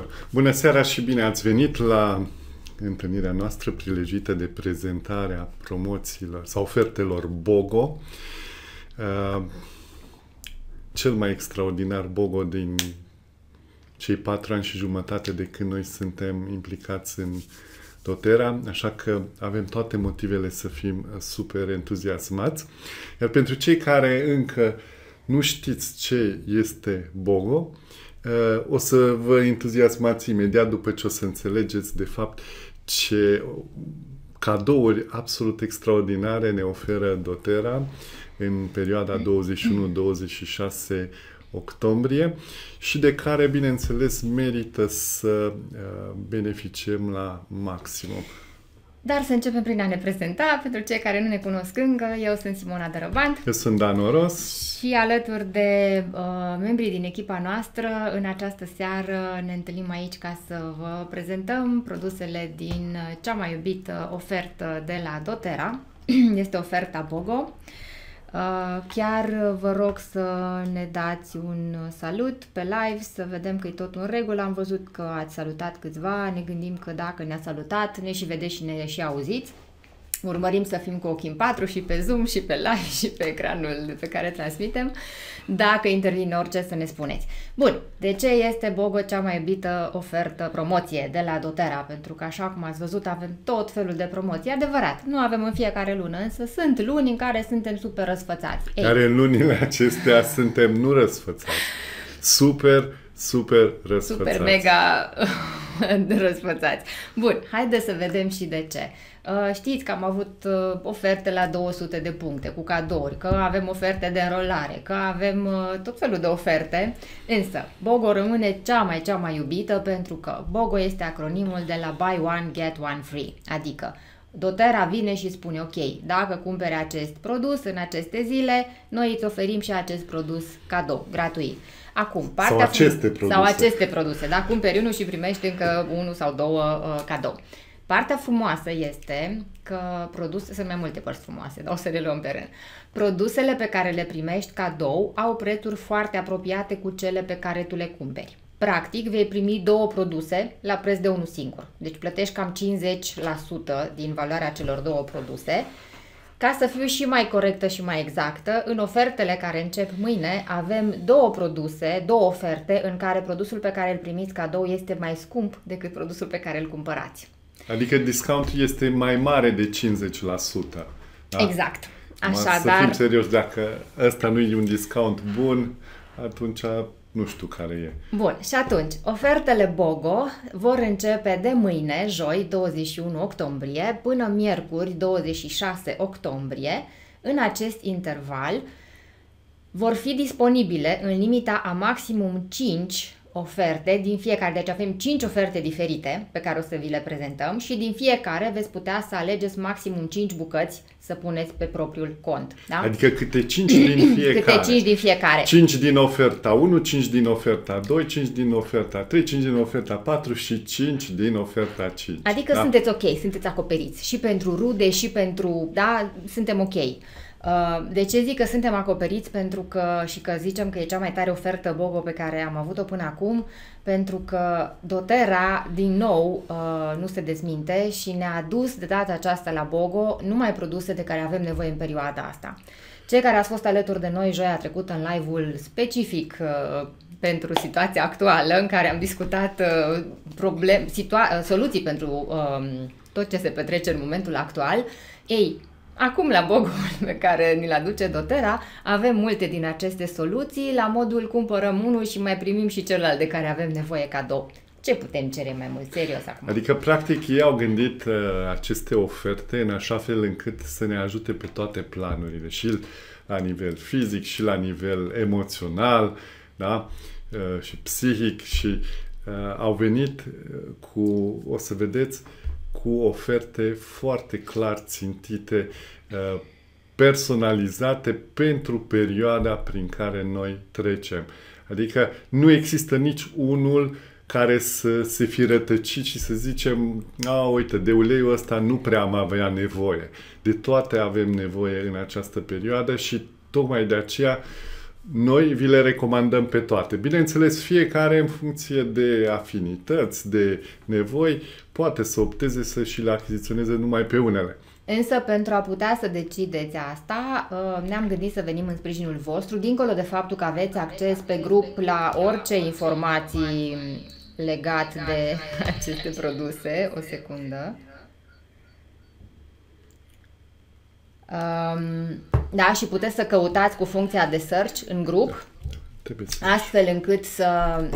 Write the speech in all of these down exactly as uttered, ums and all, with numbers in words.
Bun. Bună seara și bine ați venit la întâlnirea noastră prilejită de prezentarea promoțiilor sau ofertelor BOGO. Uh, cel mai extraordinar BOGO din cei patru ani și jumătate de când noi suntem implicați în doTERRA, așa că avem toate motivele să fim super entuziasmați. Iar pentru cei care încă nu știți ce este BOGO, o să vă entuziasmați imediat după ce o să înțelegeți de fapt ce cadouri absolut extraordinare ne oferă doTERRA în perioada douăzeci și unu douăzeci și șase octombrie și de care, bineînțeles, merită să beneficiem la maximum. Dar să începem prin a ne prezenta. Pentru cei care nu ne cunosc încă, eu sunt Simona Dărăbant. Eu sunt Dan Oros. Și alături de uh, membrii din echipa noastră, în această seară ne întâlnim aici ca să vă prezentăm produsele din cea mai iubită ofertă de la doTERRA. Este oferta BOGO. Uh, chiar vă rog să ne dați un salut pe live, să vedem că e tot în regulă. Am văzut că ați salutat câțiva, ne gândim că dacă ne-a salutat, ne și vedeți și ne și auziți. Urmărim să fim cu ochii în patru și pe Zoom și pe live și pe ecranul pe care transmitem. Dacă intervine orice, să ne spuneți. Bun, de ce este BOGO cea mai iubită ofertă, promoție de la doTERRA? Pentru că, așa cum ați văzut, avem tot felul de promoții. Adevărat, nu avem în fiecare lună, însă sunt luni în care suntem super răsfățați. Ei. Care în lunile acestea suntem nu răsfățați. Super, super răsfățați. Super mega răsfățați. Bun, haideți să vedem și de ce. Știți că am avut oferte la două sute de puncte cu cadouri, că avem oferte de înrolare, că avem tot felul de oferte, însă BOGO rămâne cea mai, cea mai iubită pentru că BOGO este acronimul de la Buy One, Get One Free, adică doTERRA vine și spune, ok, dacă cumpere acest produs în aceste zile, noi îți oferim și acest produs cadou, gratuit. Acum, partea sau, aceste produse. sau aceste produse, da? Cumperi unul și primești încă unul sau două uh, cadou. Partea frumoasă este că produse, sunt mai multe părți frumoase, dar o să le luăm pe rând. Produsele pe care le primești cadou au prețuri foarte apropiate cu cele pe care tu le cumperi. Practic, vei primi două produse la preț de unul singur. Deci plătești cam cincizeci la sută din valoarea celor două produse. Ca să fiu și mai corectă și mai exactă, în ofertele care încep mâine avem două produse, două oferte în care produsul pe care îl primiți cadou este mai scump decât produsul pe care îl cumpărați. Adică discountul este mai mare de cincizeci la sută. Da? Exact. Așadar, să fim serioși, dacă ăsta nu e un discount bun, atunci nu știu care e. Bun, și atunci, ofertele BOGO vor începe de mâine, joi, douăzeci și unu octombrie, până miercuri, douăzeci și șase octombrie. În acest interval vor fi disponibile în limita a maximum cinci oferte din fiecare, deci avem cinci oferte diferite pe care o să vi le prezentăm și din fiecare veți putea să alegeți maximum cinci bucăți să puneți pe propriul cont. Da? Adică câte cinci din fiecare. Câte cinci din fiecare. cinci din oferta unu, cinci din oferta doi, cinci din oferta trei, cinci din oferta patru și cinci din oferta cinci. Adică da? Sunteți ok, sunteți acoperiți și pentru rude și pentru, da, suntem ok. De ce zic că suntem acoperiți? Pentru că, și că zicem că e cea mai tare ofertă BOGO pe care am avut-o până acum, pentru că doTERRA, din nou, nu se dezminte și ne-a adus de data aceasta la BOGO numai produse de care avem nevoie în perioada asta. Cei care ați fost alături de noi joia trecută în live-ul specific pentru situația actuală, în care am discutat problem, situa- soluții pentru tot ce se petrece în momentul actual, ei, acum, la BOGO pe care ni-l aduce doTERRA, avem multe din aceste soluții, la modul cumpărăm unul și mai primim și celălalt de care avem nevoie cadou. Ce putem cere mai mult? Serios acum. Adică, practic, ei au gândit uh, aceste oferte în așa fel încât să ne ajute pe toate planurile, și la nivel fizic, și la nivel emoțional, da? uh, și psihic, și uh, au venit cu, o să vedeți, cu oferte foarte clar țintite, personalizate pentru perioada prin care noi trecem. Adică nu există nici unul care să se fi rătăcit și să zicem, a, uite, de uleiul ăsta nu prea am avea nevoie. De toate avem nevoie în această perioadă și tocmai de aceea noi vi le recomandăm pe toate. Bineînțeles, fiecare în funcție de afinități, de nevoi, poate să opteze să și le achiziționeze numai pe unele. Însă, pentru a putea să decideți asta, ne-am gândit să venim în sprijinul vostru, dincolo de faptul că aveți acces pe grup la orice informații legat de aceste produse. O secundă. Da, și puteți să căutați cu funcția de search în grup, astfel încât să,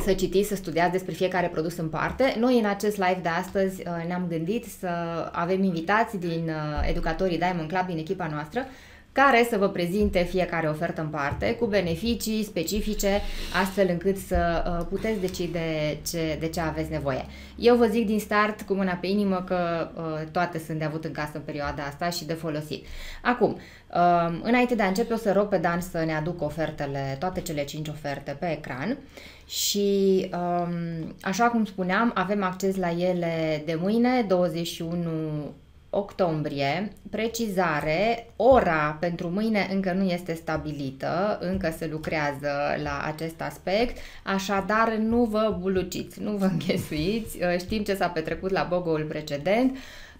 să citiți, să studiați despre fiecare produs în parte. Noi în acest live de astăzi ne-am gândit să avem invitați din educatorii Diamond Club, din echipa noastră, care să vă prezinte fiecare ofertă în parte, cu beneficii specifice, astfel încât să puteți decide ce, de ce aveți nevoie. Eu vă zic din start, cu mâna pe inimă, că toate sunt de avut în casă în perioada asta și de folosit. Acum, înainte de a începe, o să rog pe Dan să ne aducă ofertele, toate cele cinci oferte pe ecran. Și așa cum spuneam, avem acces la ele de mâine, douăzeci și unu octombrie, precizare, ora pentru mâine încă nu este stabilită, încă se lucrează la acest aspect, așadar nu vă buluciți, nu vă înghesuiți, știm ce s-a petrecut la BOGO-ul precedent.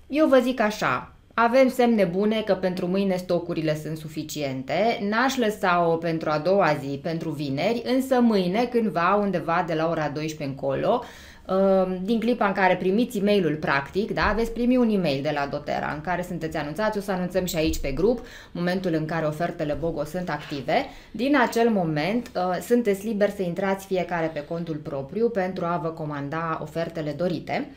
Eu vă zic așa, avem semne bune că pentru mâine stocurile sunt suficiente, n-aș lăsa-o pentru a doua zi, pentru vineri, însă mâine, cândva, undeva de la ora douăsprezece încolo, din clipa în care primiți e-mailul practic, da, veți primi un e-mail de la doTERRA în care sunteți anunțați, o să anunțăm și aici pe grup momentul în care ofertele BOGO sunt active. Din acel moment sunteți liberi să intrați fiecare pe contul propriu pentru a vă comanda ofertele dorite.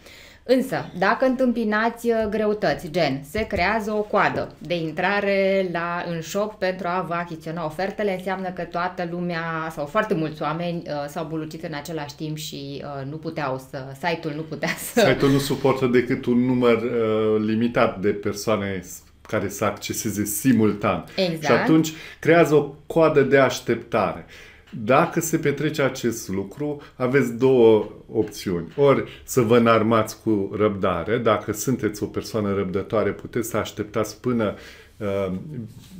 Însă, dacă întâmpinați greutăți, gen, se creează o coadă de intrare la, în shop pentru a vă achiziționa ofertele, înseamnă că toată lumea sau foarte mulți oameni uh, s-au bulucit în același timp și uh, nu puteau să, site-ul nu putea să... Site-ul nu suportă decât un număr uh, limitat de persoane care să acceseze simultan. Exact. Și atunci creează o coadă de așteptare. Dacă se petrece acest lucru, aveți două opțiuni. Ori să vă înarmați cu răbdare. Dacă sunteți o persoană răbdătoare, puteți să așteptați până uh,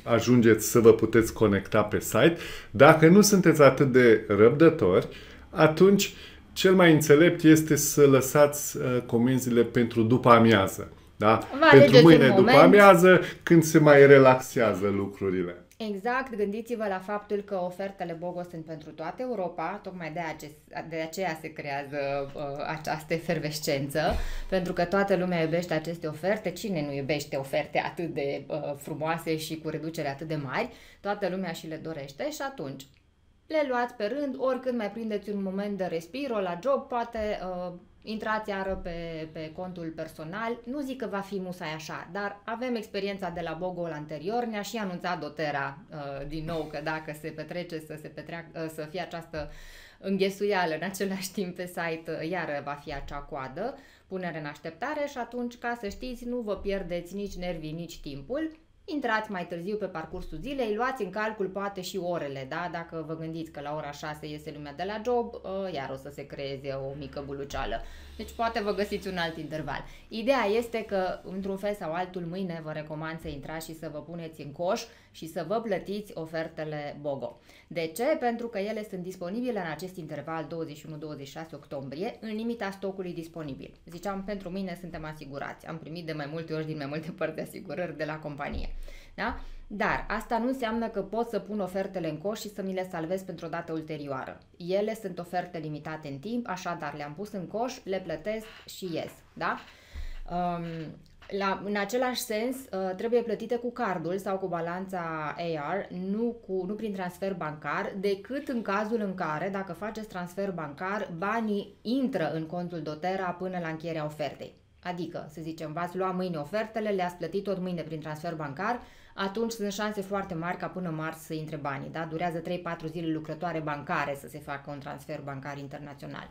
ajungeți să vă puteți conecta pe site. Dacă nu sunteți atât de răbdători, atunci cel mai înțelept este să lăsați uh, comenzile pentru după amiază. Da? Pentru mâine după amiază, când se mai relaxează lucrurile. Exact, gândiți-vă la faptul că ofertele BOGO sunt pentru toată Europa, tocmai de, acest, de aceea se creează uh, această efervescență, pentru că toată lumea iubește aceste oferte, cine nu iubește oferte atât de uh, frumoase și cu reducere atât de mari, toată lumea și le dorește și atunci le luați pe rând, oricând mai prindeți un moment de respiro la job, poate... Uh, Intrați iară pe, pe contul personal, nu zic că va fi musai așa, dar avem experiența de la BOGO-ul anterior, ne-a și anunțat doTERRA uh, din nou că dacă se petrece să, se petreac, uh, să fie această înghesuială în același timp pe site, uh, iară va fi acea coadă, punere în așteptare și atunci, ca să știți, nu vă pierdeți nici nervii, nici timpul. Intrați mai târziu pe parcursul zilei, luați în calcul poate și orele, da? Dacă vă gândiți că la ora șase iese lumea de la job, iar o să se creeze o mică buluceală. Deci poate vă găsiți un alt interval. Ideea este că, într-un fel sau altul, mâine vă recomand să intrați și să vă puneți în coș și să vă plătiți ofertele BOGO. De ce? Pentru că ele sunt disponibile în acest interval douăzeci și unu douăzeci și șase octombrie, în limita stocului disponibil. Ziceam, pentru mine suntem asigurați. Am primit de mai multe ori din mai multe părți de asigurări de la companie. Da? Dar asta nu înseamnă că pot să pun ofertele în coș și să mi le salvez pentru o dată ulterioară. Ele sunt oferte limitate în timp, așadar le-am pus în coș, le plătesc și ies. Da? Um, la, în același sens, uh, trebuie plătite cu cardul sau cu balanța A R, nu, cu, nu prin transfer bancar, decât în cazul în care, dacă faceți transfer bancar, banii intră în contul doTERRA până la încheierea ofertei. Adică, să zicem, v-ați luat mâine ofertele, le-ați plătit tot mâine prin transfer bancar, atunci sunt șanse foarte mari ca până marți să intre banii. Da? Durează trei patru zile lucrătoare bancare să se facă un transfer bancar internațional.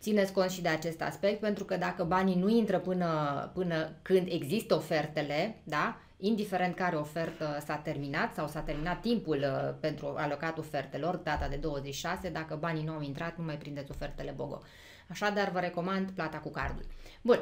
Țineți cont și de acest aspect, pentru că dacă banii nu intră până, până când există ofertele, da? Indiferent care ofertă s-a terminat sau s-a terminat timpul pentru alocat ofertelor, data de douăzeci și șase, dacă banii nu au intrat, nu mai prindeți ofertele BOGO. Așadar, vă recomand plata cu cardul. Bun.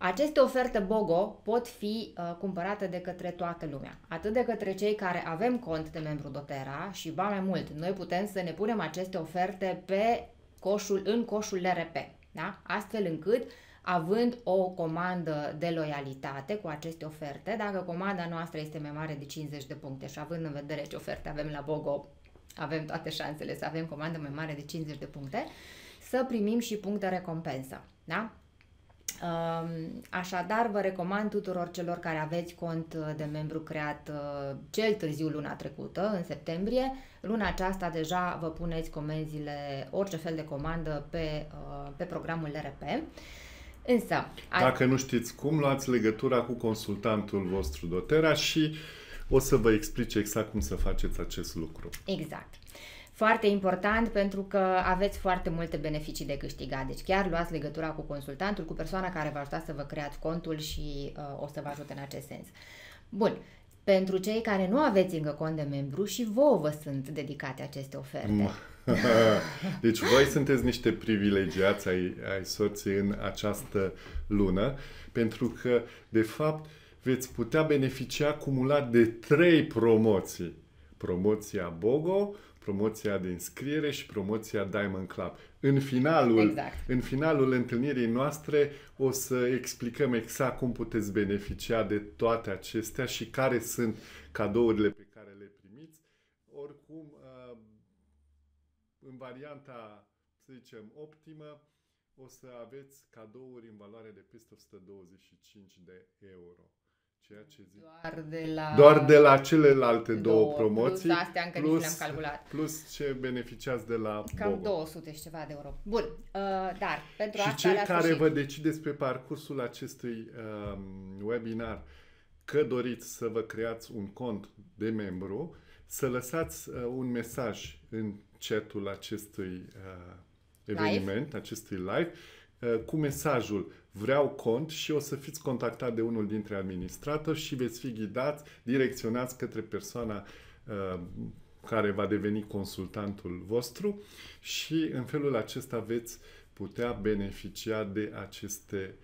Aceste oferte BOGO pot fi uh, cumpărate de către toată lumea, atât de către cei care avem cont de membru doTERRA și, ba mai mult, noi putem să ne punem aceste oferte pe coșul, în coșul L R P, da? Astfel încât, având o comandă de loialitate cu aceste oferte, dacă comanda noastră este mai mare de cincizeci de puncte și având în vedere ce oferte avem la BOGO, avem toate șansele să avem comandă mai mare de cincizeci de puncte, să primim și puncte recompensă, da? Așadar, vă recomand tuturor celor care aveți cont de membru creat cel târziu luna trecută, în septembrie, luna aceasta deja vă puneți comenzile, orice fel de comandă pe, pe programul L R P. Însă, dacă nu știți cum, luați legătura cu consultantul vostru doTERRA și o să vă explice exact cum să faceți acest lucru. Exact. Foarte important, pentru că aveți foarte multe beneficii de câștigat. Deci chiar luați legătura cu consultantul, cu persoana care v-a ajutat să vă creați contul și uh, o să vă ajute în acest sens. Bun. Pentru cei care nu aveți încă cont de membru, și vouă vă sunt dedicate aceste oferte. Deci voi sunteți niște privilegiați ai, ai soții în această lună, pentru că, de fapt, veți putea beneficia cumulat de trei promoții. Promoția BOGO, promoția de înscriere și promoția Diamond Club. În finalul, exact. în finalul întâlnirii noastre o să explicăm exact cum puteți beneficia de toate acestea și care sunt cadourile pe care le primiți. Oricum, în varianta, să zicem, optimă, o să aveți cadouri în valoare de peste o sută douăzeci și cinci de euro. Ceea ce zic. Doar, de la Doar de la celelalte două, două promoții, plus, astea încă plus, le-am calculat. plus ce beneficiați de la Cam BOGO. două sute și ceva de euro. Bun, uh, dar pentru și asta cei care sfârșit... vă decideți pe parcursul acestui uh, webinar că doriți să vă creați un cont de membru, să lăsați uh, un mesaj în chatul acestui uh, eveniment, live. acestui live, uh, cu mesajul vreau cont, și o să fiți contactat de unul dintre administratori și veți fi ghidați, direcționați către persoana uh, care va deveni consultantul vostru și în felul acesta veți putea beneficia de aceste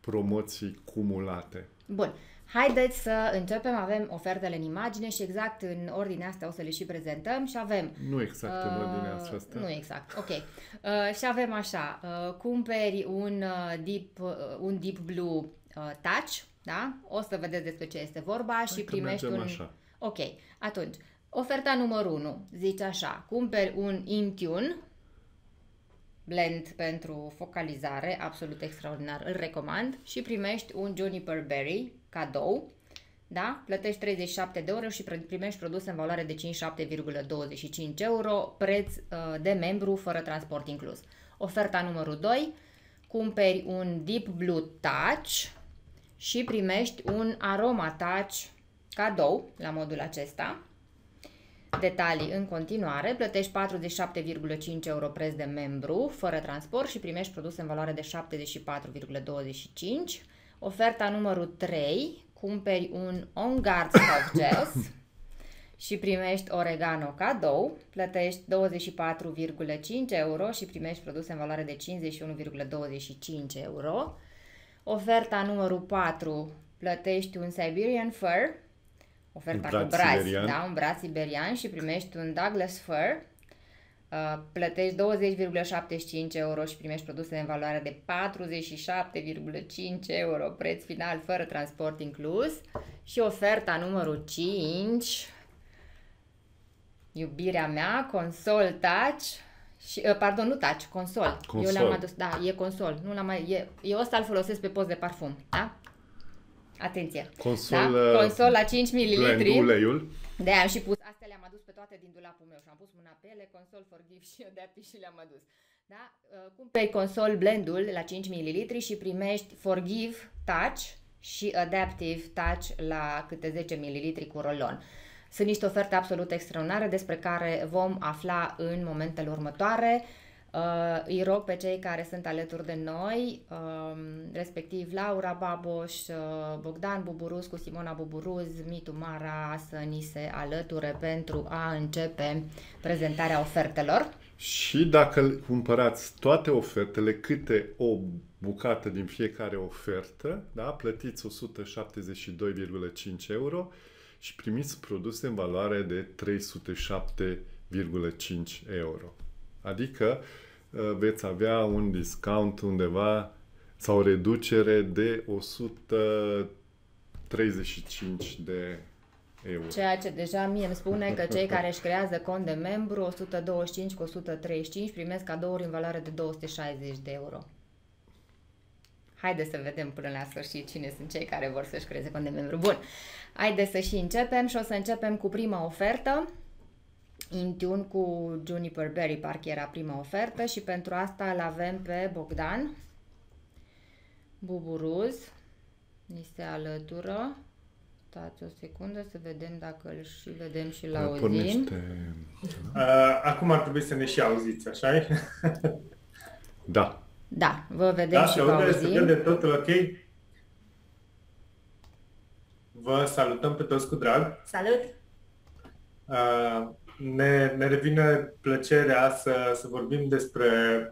promoții cumulate. Bun. Haideți să începem, avem ofertele în imagine și exact în ordinea asta o să le și prezentăm și avem... Nu exact uh, în ordinea asta. Nu exact, ok. Uh, și avem așa, uh, cumperi un, uh, deep, uh, un Deep Blue uh, Touch, da? O să vedeți despre ce este vorba. Hai și primești un... Așa. Ok, atunci, oferta numărul unu, zice așa, cumperi un InTune, blend pentru focalizare, absolut extraordinar, îl recomand, și primești un Juniper Berry cadou, da? Plătești treizeci și șapte de euro și primești produse în valoare de cincizeci și șapte virgulă douăzeci și cinci euro, preț de membru fără transport inclus. Oferta numărul doi, cumperi un Deep Blue Touch și primești un Aroma Touch cadou la modul acesta. Detalii în continuare, plătești patruzeci și șapte virgulă cinci euro preț de membru fără transport și primești produse în valoare de șaptezeci și patru virgulă douăzeci și cinci. Oferta numărul trei, cumperi un On Guard și primești Oregano cadou, plătești douăzeci și patru virgulă cinci euro și primești produse în valoare de cincizeci și unu virgulă douăzeci și cinci euro. Oferta numărul patru, plătești un Siberian Fir, oferta un cu braț, siberian. Da, un braț siberian, și primești un Douglas Fir, uh, plătești douăzeci virgulă șaptezeci și cinci euro și primești produse în valoare de patruzeci și șapte virgulă cinci euro, preț final fără transport inclus. Și oferta numărul cinci, iubirea mea, Console Touch și, uh, pardon, nu Touch, Console. Console. Eu l-am adus, da, e Console, nu l-am mai, e, eu ăsta îl folosesc pe post de parfum, da? Atenție! Consol, da? Consol la cinci mililitri. Uleiul. De am și pus, astea le-am adus pe toate din dulapul meu și am pus mâna pe ele, Consol, Forgive și Adaptive și le-am adus. Da? Cumperi Consol blendul la cinci mililitri și primești Forgive Touch și Adaptive Touch la câte zece mililitri cu rolon. Sunt niște oferte absolut extraordinare despre care vom afla în momentele următoare. Uh, îi rog pe cei care sunt alături de noi, uh, respectiv Laura Baboș, uh, Bogdan Buburuz cu Simona Buburuz, Mitu Mara, să ni se alăture pentru a începe prezentarea ofertelor. Și dacă cumpărați toate ofertele, câte o bucată din fiecare ofertă, da, plătiți o sută șaptezeci și doi virgulă cinci euro și primiți produse în valoare de trei sute șapte virgulă cinci euro. Adică veți avea un discount undeva sau o reducere de o sută treizeci și cinci de euro. Ceea ce deja mie îmi spune că cei care își creează cont de membru, o sută douăzeci și cinci cu o sută treizeci și cinci, primesc cadouri în valoare de două sute șaizeci de euro. Haideți să vedem până la sfârșit cine sunt cei care vor să-și creeze cont de membru. Bun, haideți să și începem și o să începem cu prima ofertă. InTune cu Juniper Berry, parcă era prima ofertă, și pentru asta îl avem pe Bogdan Buburuz. Ni se alătură. Stați o secundă să vedem dacă îl și vedem și la auzim. Acum ar trebui să ne și auziți, așa-i? Da. Da, vă vedem da, și vă auzim. Să vede totul ok? Vă salutăm pe toți cu drag. Salut! Uh, ne, ne revine plăcerea să, să vorbim despre,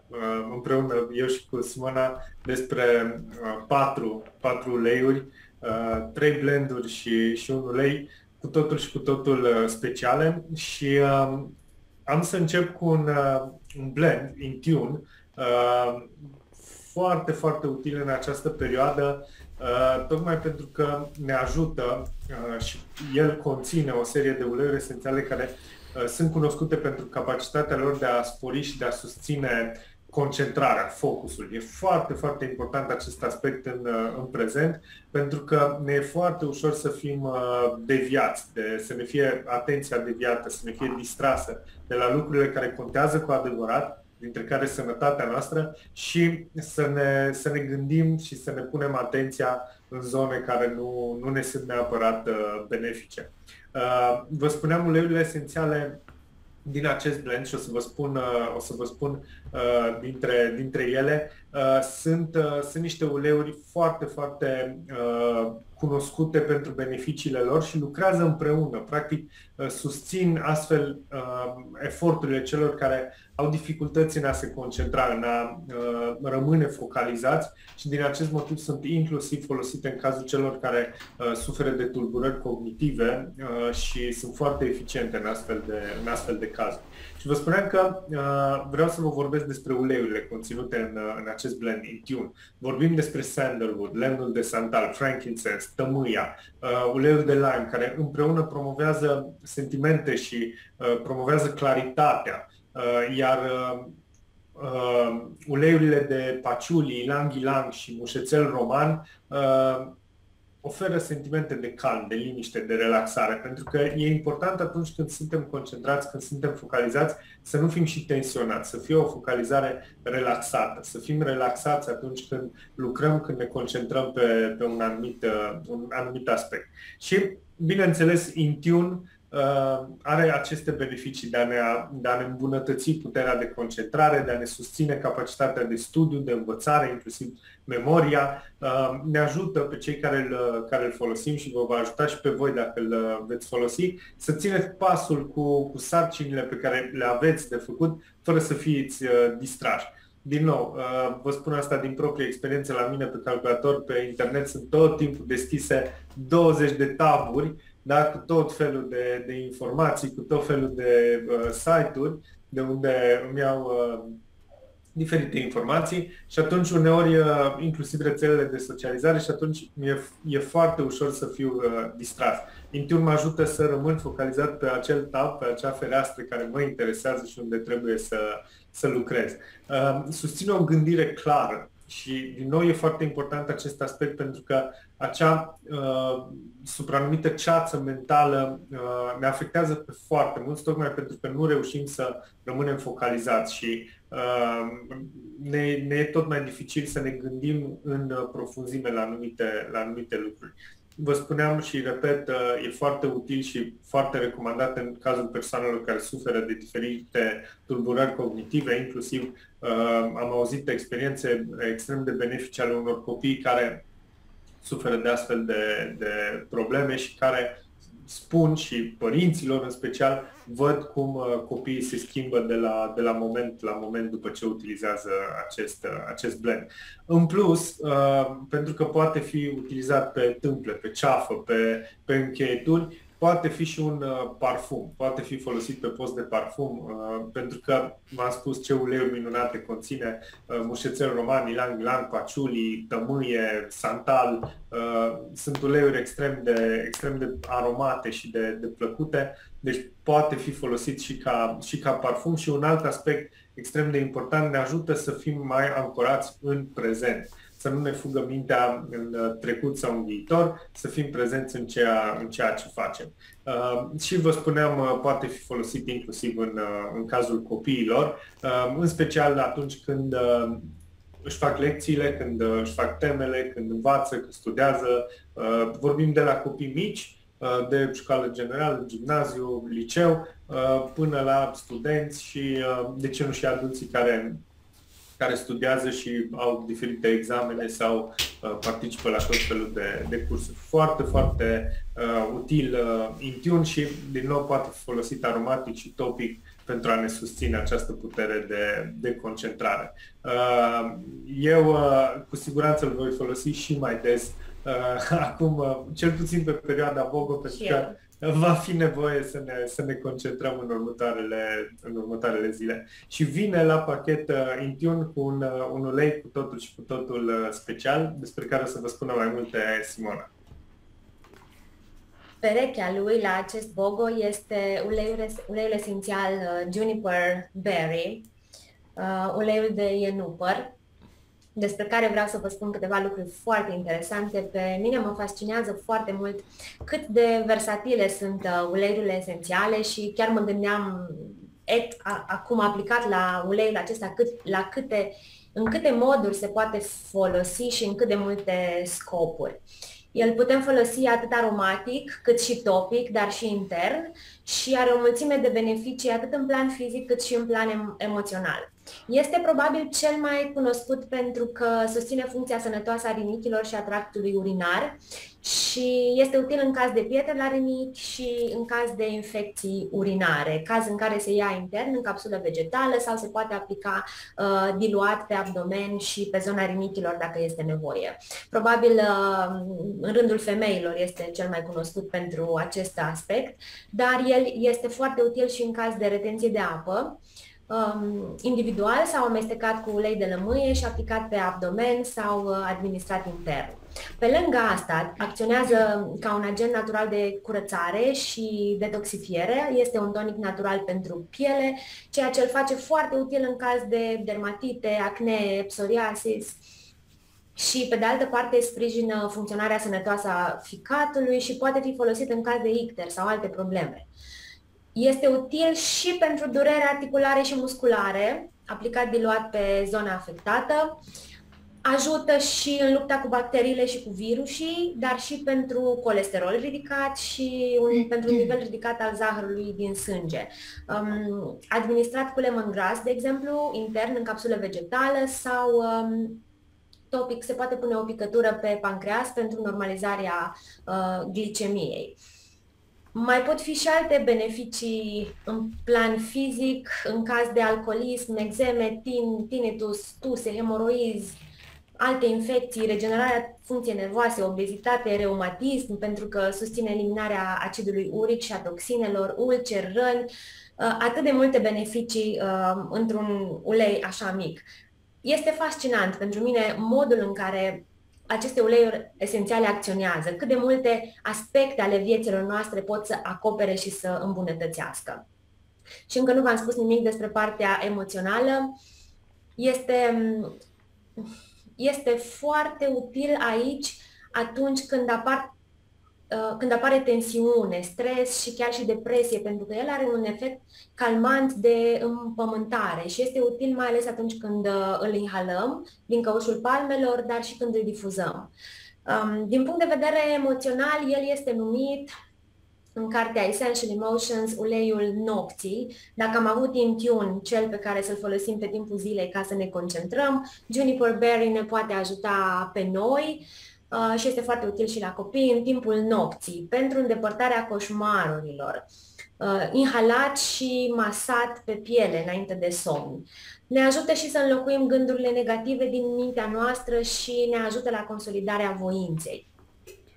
uh, împreună eu și cu Simona, despre uh, patru, patru uleiuri, uh, trei blenduri și, și un ulei, cu totul și cu totul uh, speciale. Și uh, am să încep cu un, uh, un blend InTune, Uh, foarte, foarte util în această perioadă, uh, tocmai pentru că ne ajută uh, și el conține o serie de uleiuri esențiale care uh, sunt cunoscute pentru capacitatea lor de a spori și de a susține concentrarea, focusul. E foarte, foarte important acest aspect în, în prezent, pentru că ne e foarte ușor să fim uh, deviați, de, să ne fie atenția deviată, să ne fie distrasă de la lucrurile care contează cu adevărat, dintre care sănătatea noastră, și să ne, să ne gândim și să ne punem atenția în zone care nu, nu ne sunt neapărat uh, benefice. Uh, vă spuneam uleiurile esențiale din acest blend și o să vă spun, uh, o să vă spun uh, dintre, dintre ele. Uh, sunt, uh, sunt niște uleiuri foarte, foarte uh, cunoscute pentru beneficiile lor și lucrează împreună. Practic, susțin astfel eforturile celor care au dificultăți în a se concentra, în a rămâne focalizați, și din acest motiv sunt inclusiv folosite în cazul celor care suferă de tulburări cognitive și sunt foarte eficiente în astfel de, în astfel de cazuri. Și vă spuneam că vreau să vă vorbesc despre uleiurile conținute în, în acest blend InTune. Vorbim despre sandalwood, lemnul de santal, frankincense, tămâia, uh, uleiul de lime, care împreună promovează sentimente și uh, promovează claritatea, uh, iar uh, uh, uleiurile de paciuli, ilang-ilang și mușețel roman uh, oferă sentimente de calm, de liniște, de relaxare, pentru că e important atunci când suntem concentrați, când suntem focalizați, să nu fim și tensionați, să fie o focalizare relaxată, să fim relaxați atunci când lucrăm, când ne concentrăm pe, pe un, anumit, un anumit aspect. Și, bineînțeles, InTune uh, are aceste beneficii de a, ne, de a ne îmbunătăți puterea de concentrare, de a ne susține capacitatea de studiu, de învățare, inclusiv memoria, ne ajută pe cei care îl, care îl folosim și vă va ajuta și pe voi dacă îl veți folosi, să țineți pasul cu, cu sarcinile pe care le aveți de făcut fără să fiți distrași. Din nou, vă spun asta din proprie experiență. La mine pe calculator, pe internet, sunt tot timpul deschise douăzeci de taburi, da, cu tot felul de, de informații, cu tot felul de uh, site-uri de unde îmi iau uh, diferite informații, și atunci uneori inclusiv rețelele de socializare, și atunci e, e foarte ușor să fiu uh, distras. InTune mă ajută să rămân focalizat pe acel tab, pe acea fereastră care mă interesează și unde trebuie să, să lucrez. Uh, susține o gândire clară și, din nou, e foarte important acest aspect, pentru că acea uh, supranumită ceață mentală uh, ne afectează pe foarte mult, tocmai pentru că nu reușim să rămânem focalizați și Uh, ne, ne e tot mai dificil să ne gândim în profunzime la anumite, la anumite lucruri. Vă spuneam și repet, uh, e foarte util și foarte recomandat în cazul persoanelor care suferă de diferite tulburări cognitive, inclusiv uh, am auzit experiențe extrem de benefice ale unor copii care suferă de astfel de, de probleme și care spun și părinților în special, văd cum copiii se schimbă de la, de la moment la moment după ce utilizează acest, acest blend. În plus, pentru că poate fi utilizat pe tâmple, pe ceafă, pe, pe încheieturi, poate fi și un parfum, poate fi folosit pe post de parfum, pentru că v-am spus ce uleiuri minunate conține: mușețel roman, ylang ylang, paciuli, tămâie, santal. Sunt uleiuri extrem de, extrem de aromate și de, de plăcute, deci poate fi folosit și ca, și ca parfum. Și un alt aspect extrem de important, ne ajută să fim mai ancorați în prezent, să nu ne fugă mintea în trecut sau în viitor, să fim prezenți în ceea, în ceea ce facem. Uh, și vă spuneam, poate fi folosit inclusiv în, în cazul copiilor, uh, în special atunci când uh, își fac lecțiile, când uh, își fac temele, când învață, când studiază. Uh, vorbim de la copii mici, uh, de școală generală, gimnaziu, liceu, uh, până la studenți și, uh, de ce nu, și adulții care... care studiază și au diferite examene sau uh, participă la tot felul de, de cursuri. Foarte, foarte uh, util uh, InTune și, din nou, poate fi folosit aromatic și topic pentru a ne susține această putere de, de concentrare. Uh, eu, uh, cu siguranță, îl voi folosi și mai des uh, acum, uh, cel puțin pe perioada BOGO, pentru că va fi nevoie să ne, să ne concentrăm în următoarele, în următoarele zile. Și vine la pachet uh, InTune cu un, uh, un ulei cu totul și cu totul uh, special, despre care o să vă spună mai multe Simona. Perechea lui la acest BOGO este uleiul, uleiul esențial uh, Juniper Berry, uh, uleiul de ienupăr, despre care vreau să vă spun câteva lucruri foarte interesante. Pe mine mă fascinează foarte mult cât de versatile sunt uleiurile esențiale și chiar mă gândeam et, a, acum aplicat la uleiul acesta cât, la câte, în câte moduri se poate folosi și în cât de multe scopuri. El putem folosi atât aromatic cât și topic, dar și intern, și are o mulțime de beneficii atât în plan fizic cât și în plan emoțional. Este probabil cel mai cunoscut pentru că susține funcția sănătoasă a rinichilor și a tractului urinar și este util în caz de pietre la rinichi și în caz de infecții urinare, caz în care se ia intern în capsulă vegetală sau se poate aplica uh, diluat pe abdomen și pe zona rinichilor dacă este nevoie. Probabil uh, în rândul femeilor este cel mai cunoscut pentru acest aspect, dar el este foarte util și în caz de retenție de apă, individual sau amestecat cu ulei de lămâie și aplicat pe abdomen sau administrat intern. Pe lângă asta, acționează ca un agent natural de curățare și detoxifiere, este un tonic natural pentru piele, ceea ce îl face foarte util în caz de dermatite, acne, psoriasis. Și, pe de altă parte, sprijină funcționarea sănătoasă a ficatului și poate fi folosit în caz de icter sau alte probleme. Este util și pentru durere articulare și musculare, aplicat diluat pe zona afectată. Ajută și în lupta cu bacteriile și cu virusii, dar și pentru colesterol ridicat și un, pentru un nivel ridicat al zahărului din sânge. Um, administrat cu lemongrass, de exemplu, intern în capsulă vegetală sau... Um, topic, se poate pune o picătură pe pancreas pentru normalizarea uh, glicemiei. Mai pot fi și alte beneficii în plan fizic, în caz de alcoolism, eczeme, tin, tinnitus, tuse, hemoroizi, alte infecții, regenerarea funcției nervoase, obezitate, reumatism, pentru că susține eliminarea acidului uric și a toxinelor, ulceri, răni, uh, atât de multe beneficii uh, într-un ulei așa mic. Este fascinant pentru mine modul în care aceste uleiuri esențiale acționează, cât de multe aspecte ale vieților noastre pot să acopere și să îmbunătățească. Și încă nu v-am spus nimic despre partea emoțională. Este, este foarte util aici atunci când apar când apare tensiune, stres și chiar și depresie, pentru că el are un efect calmant de împământare și este util mai ales atunci când îl inhalăm din căușul palmelor, dar și când îl difuzăm. Din punct de vedere emoțional, el este numit în cartea Essential Emotions uleiul nopții. Dacă am avut InTune, cel pe care să-l folosim pe timpul zilei ca să ne concentrăm, Juniper Berry ne poate ajuta pe noi. uh, și este foarte util și la copii în timpul nopții, pentru îndepărtarea coșmarurilor, uh, inhalat și masat pe piele înainte de somn. Ne ajută și să înlocuim gândurile negative din mintea noastră și ne ajută la consolidarea voinței.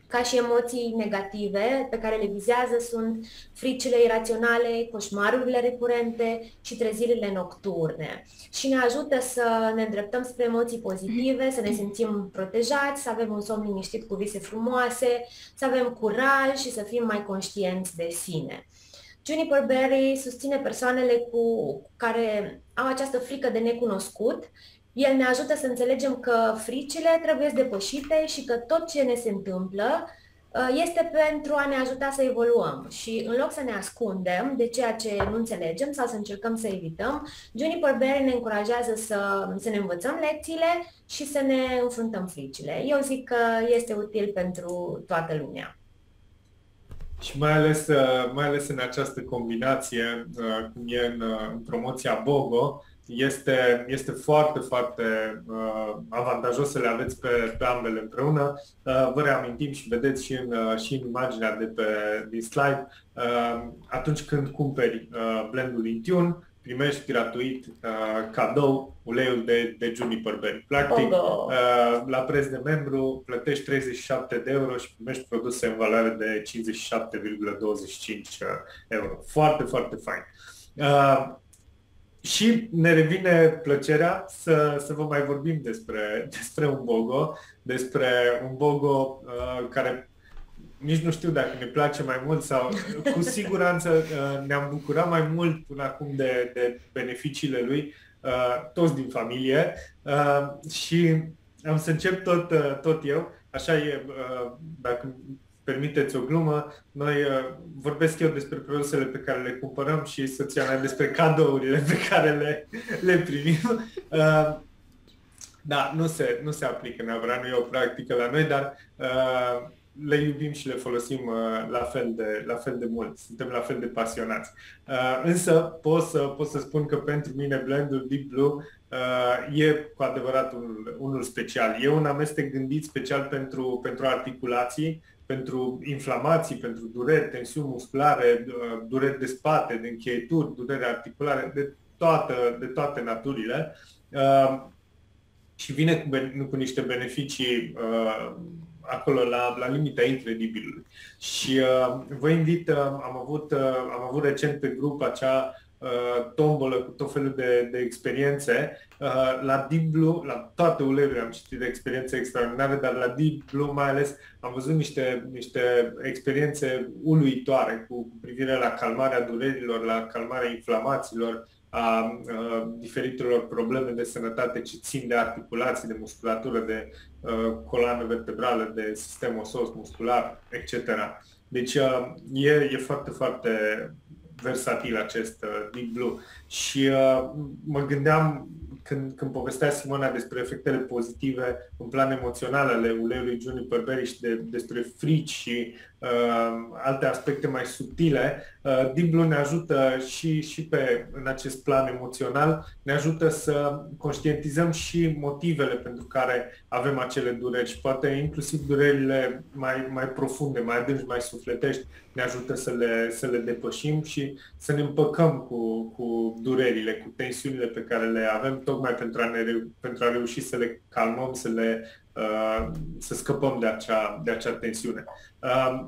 Ca și emoții negative pe care le vizează sunt fricile iraționale, coșmarurile recurente și trezirile nocturne. Și ne ajută să ne îndreptăm spre emoții pozitive, să ne simțim protejați, să avem un somn liniștit cu vise frumoase, să avem curaj și să fim mai conștienți de sine. Juniper Berry susține persoanele cu care au această frică de necunoscut. El ne ajută să înțelegem că fricile trebuie depășite și că tot ce ne se întâmplă este pentru a ne ajuta să evoluăm. Și în loc să ne ascundem de ceea ce nu înțelegem sau să încercăm să evităm, Juniper Berry ne încurajează să, să ne învățăm lecțiile și să ne înfruntăm fricile. Eu zic că este util pentru toată lumea. Și mai ales, mai ales în această combinație, cum e în, în promoția BOGO, Este, este foarte, foarte uh, avantajos să le aveți pe, pe ambele împreună. Uh, vă reamintim și vedeți și în, uh, și în imaginea de pe din slide. Uh, atunci când cumperi uh, blendul InTune, primești gratuit uh, cadou uleiul de, de Juniper Berry. Practic, uh, la preț de membru plătești treizeci și șapte de euro și primești produse în valoare de cincizeci și șapte virgulă douăzeci și cinci euro. Foarte, foarte fain. Uh, Și ne revine plăcerea să, să vă mai vorbim despre, despre un BOGO, despre un BOGO uh, care nici nu știu dacă ne place mai mult sau cu siguranță uh, ne-am bucurat mai mult până acum de, de beneficiile lui, uh, toți din familie. Uh, și am să încep tot, uh, tot eu, așa e, uh, dacă permiteți o glumă, noi uh, vorbesc eu despre produsele pe care le cumpărăm și soția mea despre cadourile pe care le, le primim. Uh, da, nu se, nu se aplică neapărat, nu e o practică la noi, dar uh, le iubim și le folosim uh, la, fel de, la fel de mult, suntem la fel de pasionați. Uh, însă pot să, pot să spun că pentru mine blendul Deep Blue Uh, e cu adevărat unul, unul special. E un amestec gândit special pentru, pentru articulații, pentru inflamații, pentru dureri, tensiuni musculare, dureri de spate, de încheieturi, dureri articulare, de, toată, de toate naturile. Uh, și vine cu, cu niște beneficii uh, acolo la, la limita incredibilului. Și uh, vă invit, uh, am, avut, uh, am avut recent pe grup acea tombolă cu tot felul de, de experiențe. La Deep Blue, la toate uleiurile am citit de experiențe extraordinare, dar la Deep Blue mai ales am văzut niște, niște experiențe uluitoare cu privire la calmarea durerilor, la calmarea inflamațiilor, a, a diferitelor probleme de sănătate ce țin de articulații, de musculatură, de a, coloană vertebrală, de sistem osos, muscular, et cetera. Deci a, e, e foarte, foarte versatil acest uh, Deep Blue. Și uh, mă gândeam când, când povestea Simona despre efectele pozitive în plan emoțional ale uleiului Juniper Berry și de, despre frici și uh, alte aspecte mai subtile, uh, Deep Blue ne ajută și, și pe, în acest plan emoțional, ne ajută să conștientizăm și motivele pentru care avem acele dureri și poate inclusiv durerile mai, mai profunde, mai adânci, mai sufletești, ne ajută să le, să le depășim și să ne împăcăm cu, cu durerile, cu tensiunile pe care le avem, tocmai pentru a, ne, pentru a reuși să le calmăm, să, le, uh, să scăpăm de acea, de acea tensiune. Uh,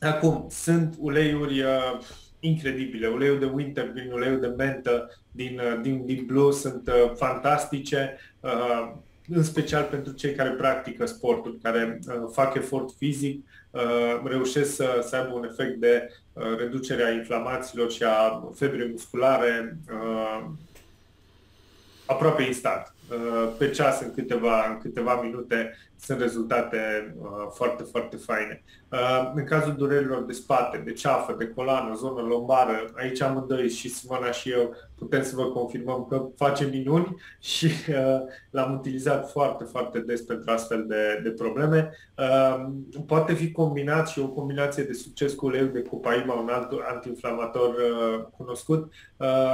acum, sunt uleiuri uh, incredibile, uleiul de wintergreen, uleiul de mentă din, uh, din Deep Blue sunt uh, fantastice, uh, în special pentru cei care practică sportul, care uh, fac efort fizic, uh, reușesc să, să aibă un efect de uh, reducere a inflamațiilor și a febrei musculare, uh, aproape instant. Pe ceas, în câteva, în câteva minute, sunt rezultate foarte, foarte faine. În cazul durerilor de spate, de ceafă, de coloană, zonă lombară, aici amândoi, și Simona și eu, putem să vă confirmăm că facem minuni și l-am utilizat foarte, foarte des pentru astfel de, de probleme. Poate fi combinat și o combinație de succes cu uleiul de copaiba, un alt antiinflamator cunoscut,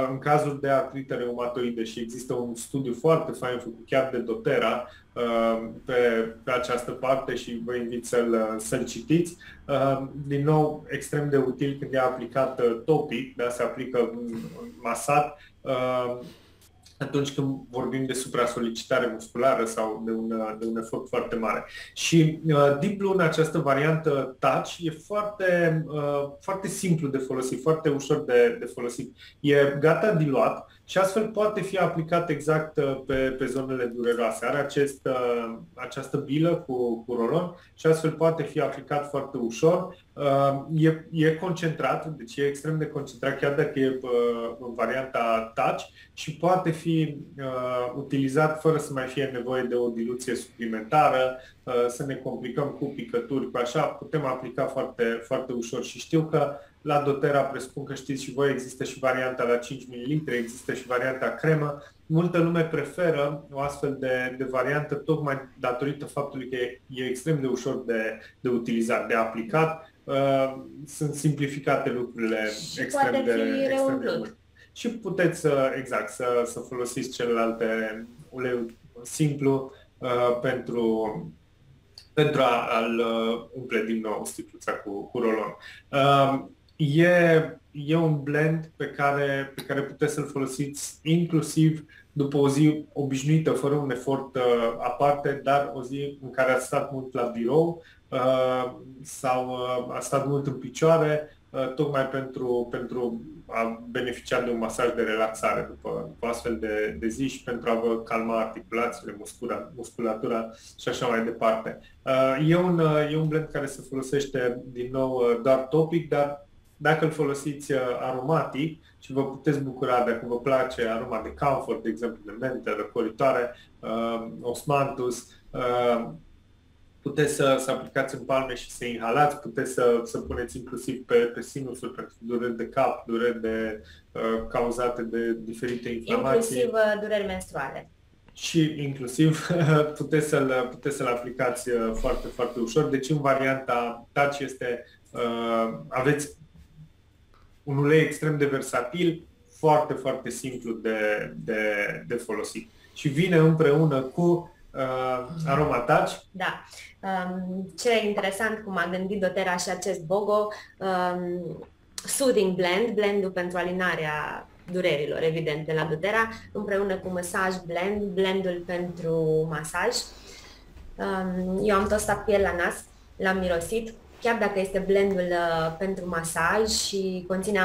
în cazul de artrite reumatoide, și există un studiu foarte Fain făcut chiar de doTERRA pe, pe această parte și vă invit să-l, să-l citiți. Din nou, extrem de util când e aplicat topic, da? Se aplică masat, atunci când vorbim de supra-solicitare musculară sau de un, de un efort foarte mare. Și uh, Deep Blue în această variantă Touch e foarte, uh, foarte simplu de folosit, foarte ușor de, de folosit. E gata diluat și astfel poate fi aplicat exact pe, pe zonele dureroase. Are acest, uh, această bilă cu, cu roron și astfel poate fi aplicat foarte ușor. Uh, e, e concentrat, deci e extrem de concentrat, chiar dacă e uh, în varianta Touch și poate fi uh, utilizat fără să mai fie nevoie de o diluție suplimentară, uh, să ne complicăm cu picături, cu așa, putem aplica foarte, foarte ușor. Și știu că la doTERRA, presupun că știți și voi, există și varianta la cinci mililitri, există și varianta cremă. Multă lume preferă o astfel de, de variantă, tocmai datorită faptului că e, e extrem de ușor de, de utilizat, de aplicat. Uh, sunt simplificate lucrurile și extrem de, extrem de mult. Și puteți, exact, să, să folosiți celelalte uleiuri simplu uh, pentru, pentru a-l uh, umple din nou sticluța cu, cu rolon. Uh, e, e un blend pe care, pe care puteți să-l folosiți inclusiv după o zi obișnuită, fără un efort uh, aparte, dar o zi în care ați stat mult la birou uh, sau uh, ați stat mult în picioare, uh, tocmai pentru... pentru a beneficia de un masaj de relaxare după, după astfel de, de zi și pentru a vă calma articulațiile, muscula, musculatura și așa mai departe. Uh, e, un, uh, e un blend care se folosește din nou uh, doar topic, dar dacă îl folosiți uh, aromatic și vă puteți bucura, dacă vă place aroma de camfor, de exemplu, de mentă, răcoritoare, uh, osmanthus, uh, puteți să, să aplicați în palme și să inhalați, puteți să, să puneți inclusiv pe, pe sinusuri, pentru dureri de cap, dureri de, uh, cauzate de diferite inflamații. Inclusiv uh, dureri menstruale. Și inclusiv puteți să-l, puteți să-l aplicați uh, foarte, foarte ușor. Deci în varianta Touch este, uh, aveți un ulei extrem de versatil, foarte, foarte simplu de, de, de folosit. Și vine împreună cu Uh, Aroma Touch. Da. Um, ce e interesant cum a gândit doTERRA și acest BOGO, um, Soothing Blend, blendul pentru alinarea durerilor, evident, de la doTERRA, împreună cu Massage Blend, blendul pentru masaj. Um, eu am tot stat piel la nas, l-am mirosit, chiar dacă este blendul uh, pentru masaj și conține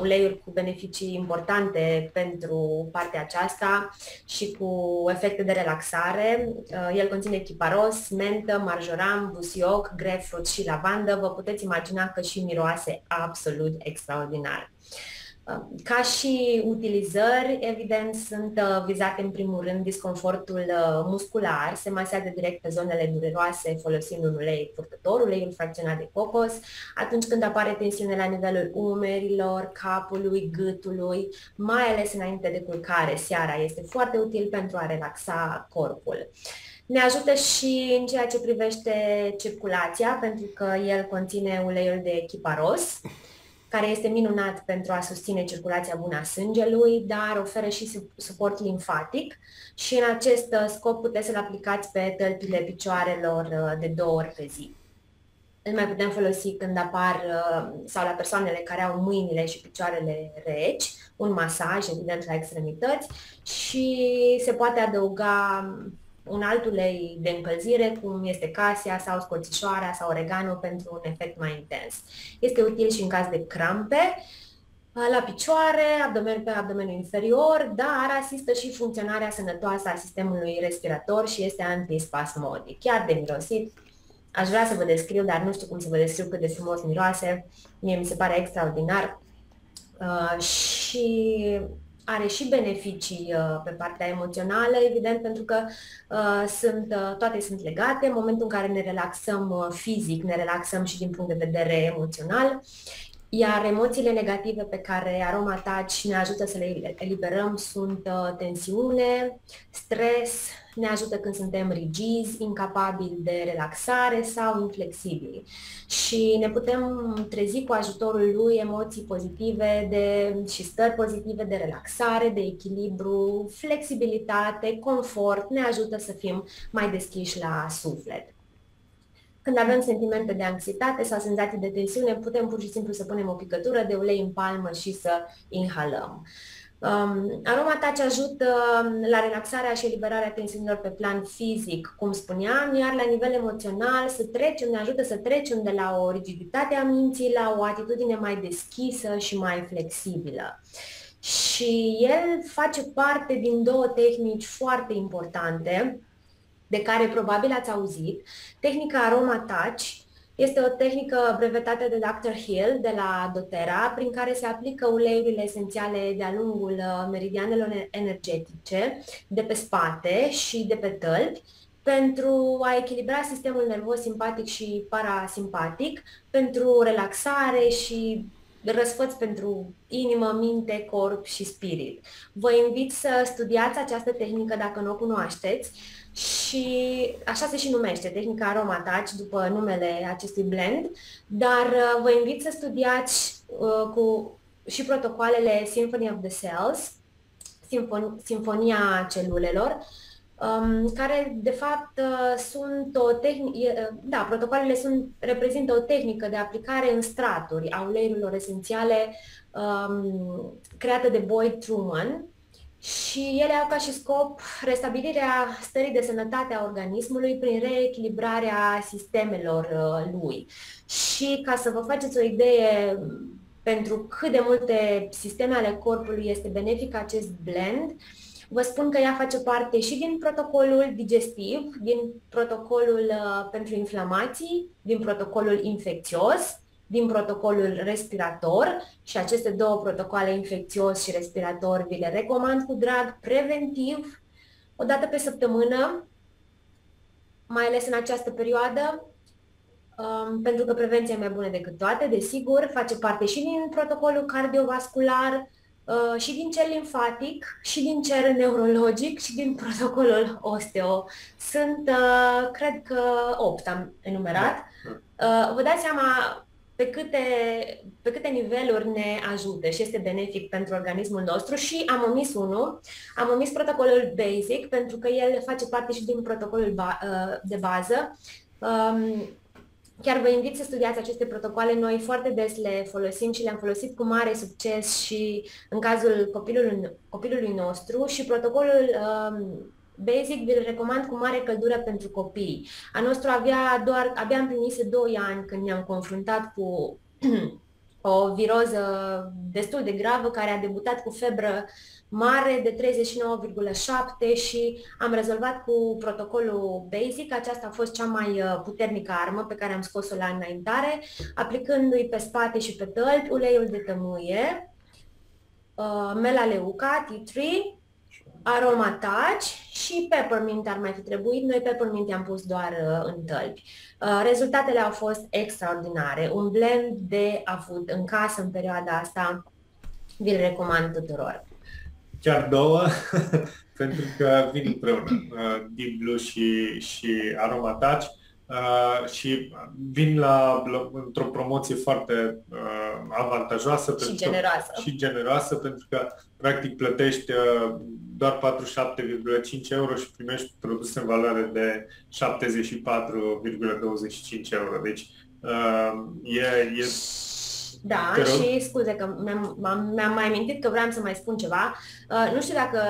uleiuri cu beneficii importante pentru partea aceasta și cu efecte de relaxare. Uh, el conține chiparos, mentă, marjoram, busioc, grapefruit și lavandă. Vă puteți imagina că și miroase absolut extraordinar. Uh, ca și utilizări, evident, sunt uh, vizate în primul rând disconfortul uh, muscular, se masează direct pe zonele dureroase folosind un ulei purtător, uleiul fracționat de cocos, atunci când apare tensiune la nivelul umerilor, capului, gâtului, mai ales înainte de culcare, seara, este foarte util pentru a relaxa corpul. Ne ajută și în ceea ce privește circulația, pentru că el conține uleiul de chiparos, care este minunat pentru a susține circulația bună a sângelui, dar oferă și suport limfatic și în acest scop puteți să-l aplicați pe tălpile picioarelor de două ori pe zi. Îl mai putem folosi când apar sau la persoanele care au mâinile și picioarele reci, un masaj, evident, la extremități și se poate adăuga un alt ulei de încălzire, cum este casia sau scorțișoara sau oregano, pentru un efect mai intens. Este util și în caz de crampe la picioare, abdomen pe abdomenul inferior, dar asistă și funcționarea sănătoasă a sistemului respirator și este antispasmodic. Chiar de mirosit, aș vrea să vă descriu, dar nu știu cum să vă descriu cât de frumos miroase. Mie mi se pare extraordinar uh, și... Are și beneficii uh, pe partea emoțională, evident, pentru că uh, sunt, uh, toate sunt legate. În momentul în care ne relaxăm uh, fizic, ne relaxăm și din punct de vedere emoțional. Iar emoțiile negative pe care Aroma Touch ne ajută să le eliberăm sunt tensiune, stres, ne ajută când suntem rigizi, incapabili de relaxare sau inflexibili. Și ne putem trezi cu ajutorul lui emoții pozitive de, și stări pozitive de relaxare, de echilibru, flexibilitate, confort, ne ajută să fim mai deschiși la suflet. Când avem sentimente de anxietate sau senzații de tensiune, putem pur și simplu să punem o picătură de ulei în palmă și să inhalăm. Um, Aroma Touch ajută la relaxarea și eliberarea tensiunilor pe plan fizic, cum spuneam, iar la nivel emoțional să trecem, ne ajută să trecem de la o rigiditate a minții la o atitudine mai deschisă și mai flexibilă. Și el face parte din două tehnici foarte importante, de care probabil ați auzit. Tehnica Aroma Touch este o tehnică brevetată de doctor Hill de la doTERRA, prin care se aplică uleiurile esențiale de-a lungul meridianelor energetice de pe spate și de pe tălpi pentru a echilibra sistemul nervos simpatic și parasimpatic, pentru relaxare și răsfăți pentru inimă, minte, corp și spirit. Vă invit să studiați această tehnică dacă nu o cunoașteți și așa se și numește, tehnica Aroma Touch, după numele acestui blend, dar vă invit să studiați uh, cu și protocoalele Symphony of the Cells, Simfon- Simfonia Celulelor, um, care de fapt uh, sunt o tehnică, uh, da, protocoalele sunt, reprezintă o tehnică de aplicare în straturi a uleiurilor esențiale um, creată de Boyd Truman, și ele au ca și scop restabilirea stării de sănătate a organismului prin reechilibrarea sistemelor lui. Și ca să vă faceți o idee pentru cât de multe sisteme ale corpului este benefic acest blend, vă spun că ea face parte și din protocolul digestiv, din protocolul pentru inflamații, din protocolul infecțios, din protocolul respirator, și aceste două protocoale, infecțios și respirator, vi le recomand cu drag, preventiv, o dată pe săptămână, mai ales în această perioadă, um, pentru că prevenția e mai bună decât toate, desigur, face parte și din protocolul cardiovascular, uh, și din cel limfatic, și din cel neurologic, și din protocolul osteo. Sunt, uh, cred că, opt am enumerat. Uh, vă dați seama Pe câte, pe câte niveluri ne ajută și este benefic pentru organismul nostru. Și am omis unul, am omis protocolul basic, pentru că el face parte și din protocolul ba, de bază. Chiar vă invit să studiați aceste protocoale, noi foarte des le folosim și le-am folosit cu mare succes și în cazul copilului, copilului nostru. Și protocolul basic vi-l recomand cu mare căldură pentru copii. A nostru avea doar, abia împlinise doi ani când ne-am confruntat cu o viroză destul de gravă care a debutat cu febră mare de treizeci și nouă virgulă șapte și am rezolvat cu protocolul basic. Aceasta a fost cea mai puternică armă pe care am scos-o la înaintare, aplicându-i pe spate și pe tălpi uleiul de tămâie, melaleuca, tea tree, Aroma Touch și peppermint ar mai fi trebuit. Noi peppermint i-am pus doar uh, în tălpi. Uh, rezultatele au fost extraordinare. Un blend de avut în casă în perioada asta. Vi-l recomand tuturor. Chiar două, pentru că vin împreună. Uh, Deep Blue și, și Aroma Touch. Uh, și vin la, la, într-o promoție foarte uh, avantajoasă și, pentru generoasă. Că, și generoasă, pentru că practic plătești uh, doar patruzeci și șapte virgulă cinci euro și primești produse în valoare de șaptezeci și patru virgulă douăzeci și cinci euro. Deci uh, e... e... Da, și scuze că mi-am, mi-am mai amintit că vreau să mai spun ceva. Uh, nu știu dacă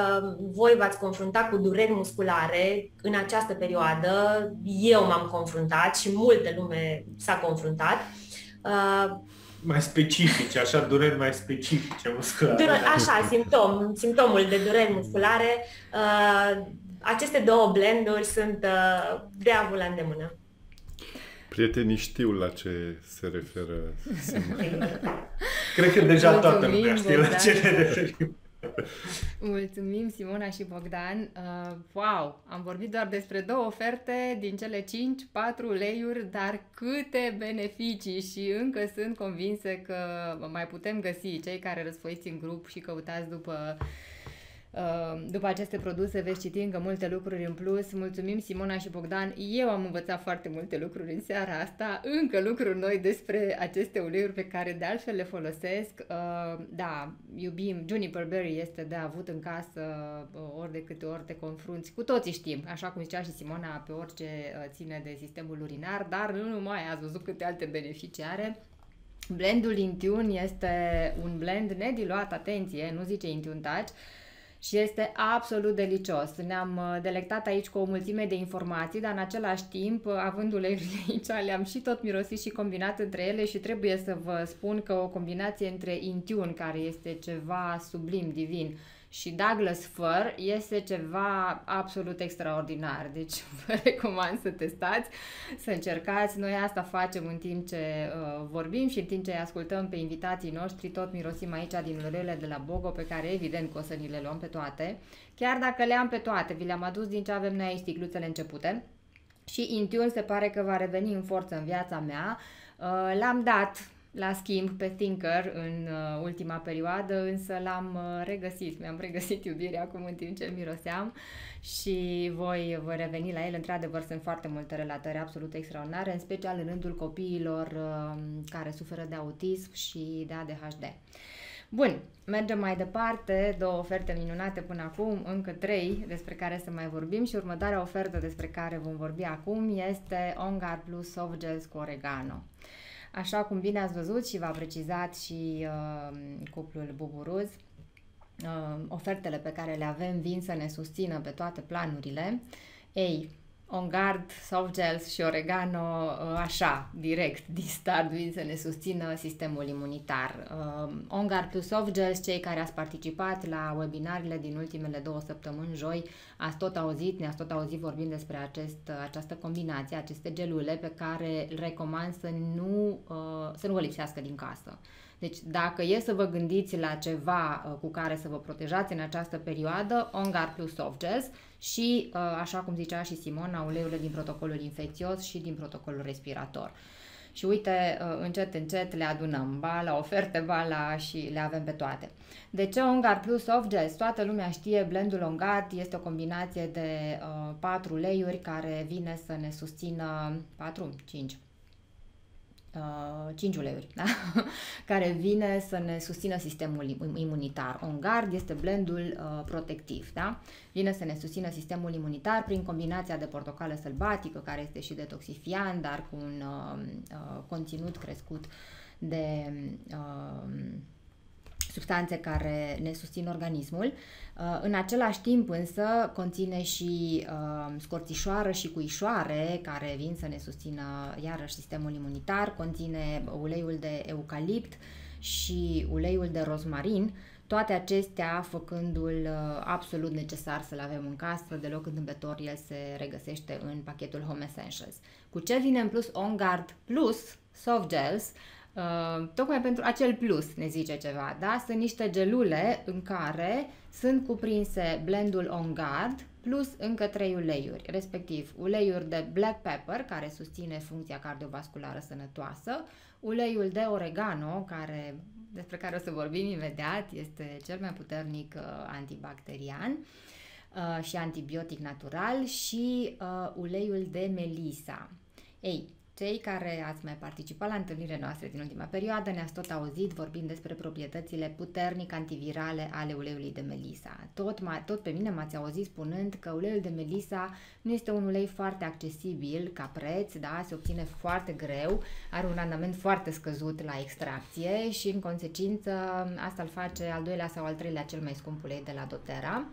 voi v-ați confruntat cu dureri musculare în această perioadă. Eu m-am confruntat și multă lume s-a confruntat. Uh, mai specifice, așa, dureri mai specifice musculare. Așa, simptom, simptomul de dureri musculare. Uh, aceste două blenduri sunt uh, de avut la îndemână. Prietenii știu la ce se referă. Cred că deja toată lumea știe la ce ne referim. Mulțumim, Simona și Bogdan. Uh, wow! Am vorbit doar despre două oferte din cele cinci, patru uleiuri, dar câte beneficii și încă sunt convinsă că mai putem găsi. Cei care răsfoiți în grup și căutați după După aceste produse veți citi încă multe lucruri în plus. Mulțumim, Simona și Bogdan. Eu am învățat foarte multe lucruri în seara asta, încă lucruri noi despre aceste uleiuri pe care de altfel le folosesc. Da, iubim, Juniper Berry este de avut în casă ori de câte ori te confrunți. Cu toții știm, așa cum zicea și Simona, pe orice ține de sistemul urinar, dar nu numai, ați văzut câte alte beneficii are. Blendul InTune este un blend nediluat, atenție, nu zice InTune Touch, și este absolut delicios. Ne-am delectat aici cu o mulțime de informații, dar în același timp, având uleiurile aici, le-am și tot mirosit și combinat între ele și trebuie să vă spun că o combinație între InTune, care este ceva sublim, divin, și Douglas Fir este ceva absolut extraordinar. Deci vă recomand să testați, să încercați. Noi asta facem în timp ce uh, vorbim și în timp ce ascultăm pe invitații noștri. Tot mirosim aici din uleiurile de la BOGO, pe care evident că o să ni le luăm pe toate. Chiar dacă le am pe toate, vi le-am adus din ce avem noi aici, sticluțele începute. Și InTune se pare că va reveni în forță în viața mea. Uh, L-am dat... la schimb pe Thinker în uh, ultima perioadă, însă l-am uh, regăsit, mi-am regăsit iubirea acum în timp ce miroseam și voi, voi reveni la el. Într-adevăr, sunt foarte multe relatări absolut extraordinare, în special în rândul copiilor uh, care suferă de autism și de A D H D. Bun, mergem mai departe, două oferte minunate până acum, încă trei despre care să mai vorbim și următoarea ofertă despre care vom vorbi acum este On Guard Plus Soft Gels cu Oregano. Așa cum bine ați văzut și v-a precizat și uh, cuplul Buburuz, uh, ofertele pe care le avem vin să ne susțină pe toate planurile. Ei, On Guard, Soft Gels și Oregano, uh, așa, direct, din start, vin să ne susțină sistemul imunitar. Uh, On Guard plus Soft Gels, cei care ați participat la webinarile din ultimele două săptămâni, joi, ați tot auzit, ne-ați tot auzit vorbind despre acest, această combinație, aceste gelule pe care îl recomand să nu, uh, să nu vă lipsească din casă. Deci dacă e să vă gândiți la ceva cu care să vă protejați în această perioadă, On Guard plus Soft Gels și, așa cum zicea și Simona, uleiurile din protocolul infecțios și din protocolul respirator. Și uite, încet, încet le adunăm, ba la oferte, ba la și le avem pe toate. De ce On Guard plus Soft Gels? Toată lumea știe, blendul On Guard este o combinație de uh, patru uleiuri care vine să ne susțină patru, cinci. cinci uleiuri, da? Care vine să ne susțină sistemul imunitar. On Guard este blendul uh, protectiv, da? Vine să ne susțină sistemul imunitar prin combinația de portocală sălbatică, care este și detoxifiant, dar cu un uh, uh, conținut crescut de uh, substanțe care ne susțin organismul. În același timp însă conține și scorțișoară și cuișoare care vin să ne susțină iarăși sistemul imunitar, conține uleiul de eucalipt și uleiul de rozmarin, toate acestea făcându-l absolut necesar să-l avem în casă, deloc întâmplător el se regăsește în pachetul Home Essentials. Cu ce vine în plus On Guard plus Soft Gels? Uh, tocmai pentru acel plus ne zice ceva, da? Sunt niște gelule în care sunt cuprinse blendul On Guard plus încă trei uleiuri, respectiv uleiuri de black pepper, care susține funcția cardiovasculară sănătoasă, uleiul de oregano, care, despre care o să vorbim imediat, este cel mai puternic uh, antibacterian uh, și antibiotic natural, și uh, uleiul de melisa. Ei, cei care ați mai participat la întâlnirile noastre din ultima perioadă ne-ați tot auzit vorbind despre proprietățile puternic antivirale ale uleiului de melisa. Tot, tot pe mine m-ați auzit spunând că uleiul de melisa nu este un ulei foarte accesibil ca preț, da? Se obține foarte greu, are un randament foarte scăzut la extracție și în consecință asta îl face al doilea sau al treilea cel mai scump ulei de la doTERRA.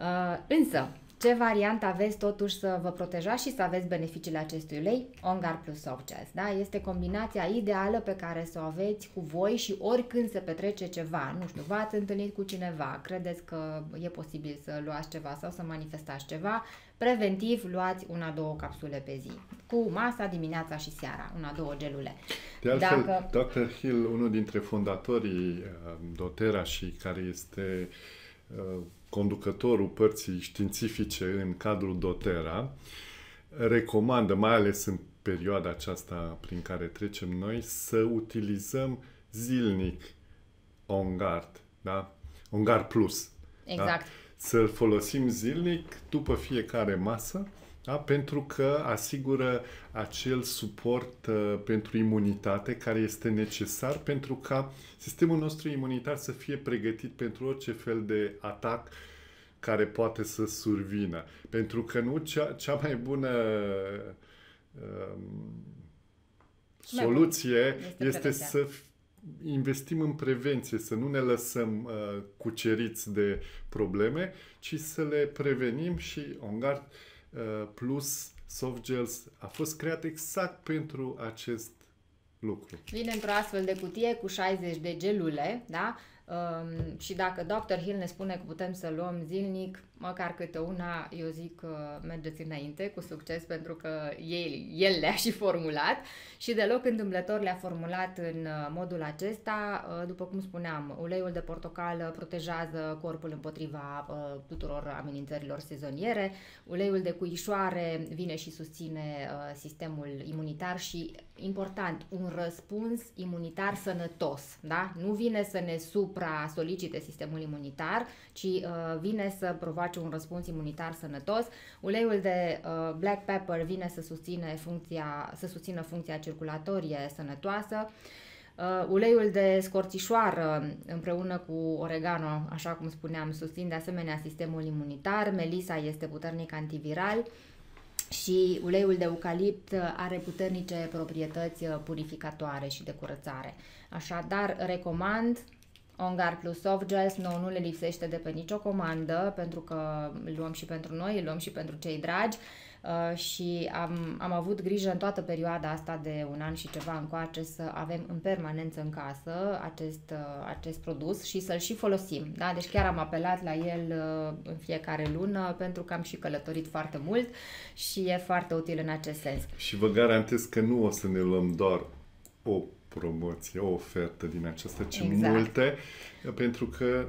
Uh, însă, ce variantă aveți totuși să vă protejați și să aveți beneficiile acestui ulei, On Guard plus Soft Gels, da? Este combinația ideală pe care să o aveți cu voi și oricând se petrece ceva, nu știu, v-ați întâlnit cu cineva, credeți că e posibil să luați ceva sau să manifestați ceva, preventiv luați una, două capsule pe zi, cu masa, dimineața și seara, una, două gelule. De altfel, Dacă... doctor Hill, unul dintre fondatorii doTERRA și care este conducătorul părții științifice în cadrul doTERRA, recomandă, mai ales în perioada aceasta prin care trecem noi, să utilizăm zilnic On Guard, da? On Guard Plus. Exact. Da? Să-l folosim zilnic după fiecare masă, da? Pentru că asigură acel suport uh, pentru imunitate care este necesar pentru ca sistemul nostru imunitar să fie pregătit pentru orice fel de atac care poate să survină. Pentru că nu cea, cea mai bună uh, soluție este, este să investim în prevenție, să nu ne lăsăm uh, cuceriți de probleme, ci să le prevenim. Și On Guard uh, plus Soft Gels a fost creat exact pentru acest lucru. Vine într-o astfel de cutie cu șaizeci de gelule, da? Um, și dacă doctor Hill ne spune că putem să luăm zilnic, măcar câte una, eu zic că mergeți înainte cu succes, pentru că el, el le-a și formulat și deloc întâmplător le-a formulat în modul acesta. După cum spuneam, uleiul de portocală protejează corpul împotriva tuturor amenințărilor sezoniere, uleiul de cuișoare vine și susține sistemul imunitar și, important, un răspuns imunitar sănătos, da? Nu vine să ne supra-solicite sistemul imunitar, ci vine să provoace un răspuns imunitar sănătos. Uleiul de uh, black pepper vine să, susține funcția, să susțină funcția circulatorie sănătoasă. Uh, uleiul de scorțișoară împreună cu oregano, așa cum spuneam, susțin de asemenea sistemul imunitar. Melisa este puternic antiviral și uleiul de eucalipt are puternice proprietăți purificatoare și de curățare. Așadar, recomand On Guard plus Soft Gels. Nouă nu le lipsește de pe nicio comandă, pentru că îl luăm și pentru noi, îl luăm și pentru cei dragi uh, și am, am avut grijă în toată perioada asta de un an și ceva încoace să avem în permanență în casă acest, uh, acest produs și să-l și folosim. Da? Deci chiar am apelat la el uh, în fiecare lună, pentru că am și călătorit foarte mult și e foarte util în acest sens. Și vă garantez că nu o să ne luăm doar o promoție, o ofertă din aceasta, ci exact. multe, pentru că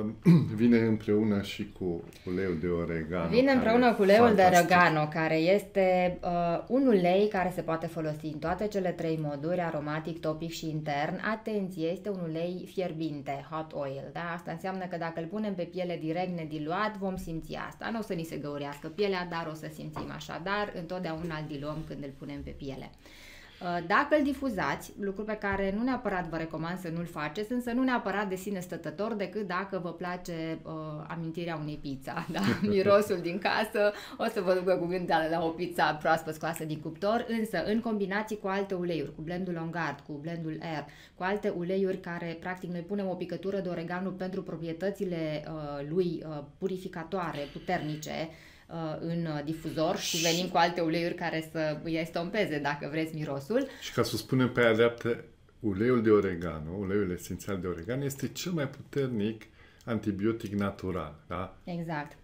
uh, vine împreună și cu uleiul de oregano. Vine împreună cu uleiul de oregano, care este uh, un ulei care se poate folosi în toate cele trei moduri, aromatic, topic și intern. Atenție, este un ulei fierbinte, hot oil, da? Asta înseamnă că dacă îl punem pe piele direct nediluat, vom simți asta. Nu o să ni se găurească pielea, dar o să simțim așa, dar întotdeauna îl diluăm când îl punem pe piele. Dacă îl difuzați, lucru pe care nu neapărat vă recomand să nu-l faceți, însă nu neapărat de sine stătător, decât dacă vă place uh, amintirea unei pizza, da? Mirosul din casă o să vă ducă cu gândul la o pizza proaspăt scoasă din cuptor, însă în combinații cu alte uleiuri, cu blendul On Guard, cu blendul Air, cu alte uleiuri care, practic, noi punem o picătură de oregano pentru proprietățile uh, lui uh, purificatoare, puternice, în difuzor și venim cu alte uleiuri care să îi estompeze, dacă vreți, mirosul. Și ca să spunem pe dreaptă, uleiul de oregano, uleiul esențial de oregano, este cel mai puternic antibiotic natural, da? Exact.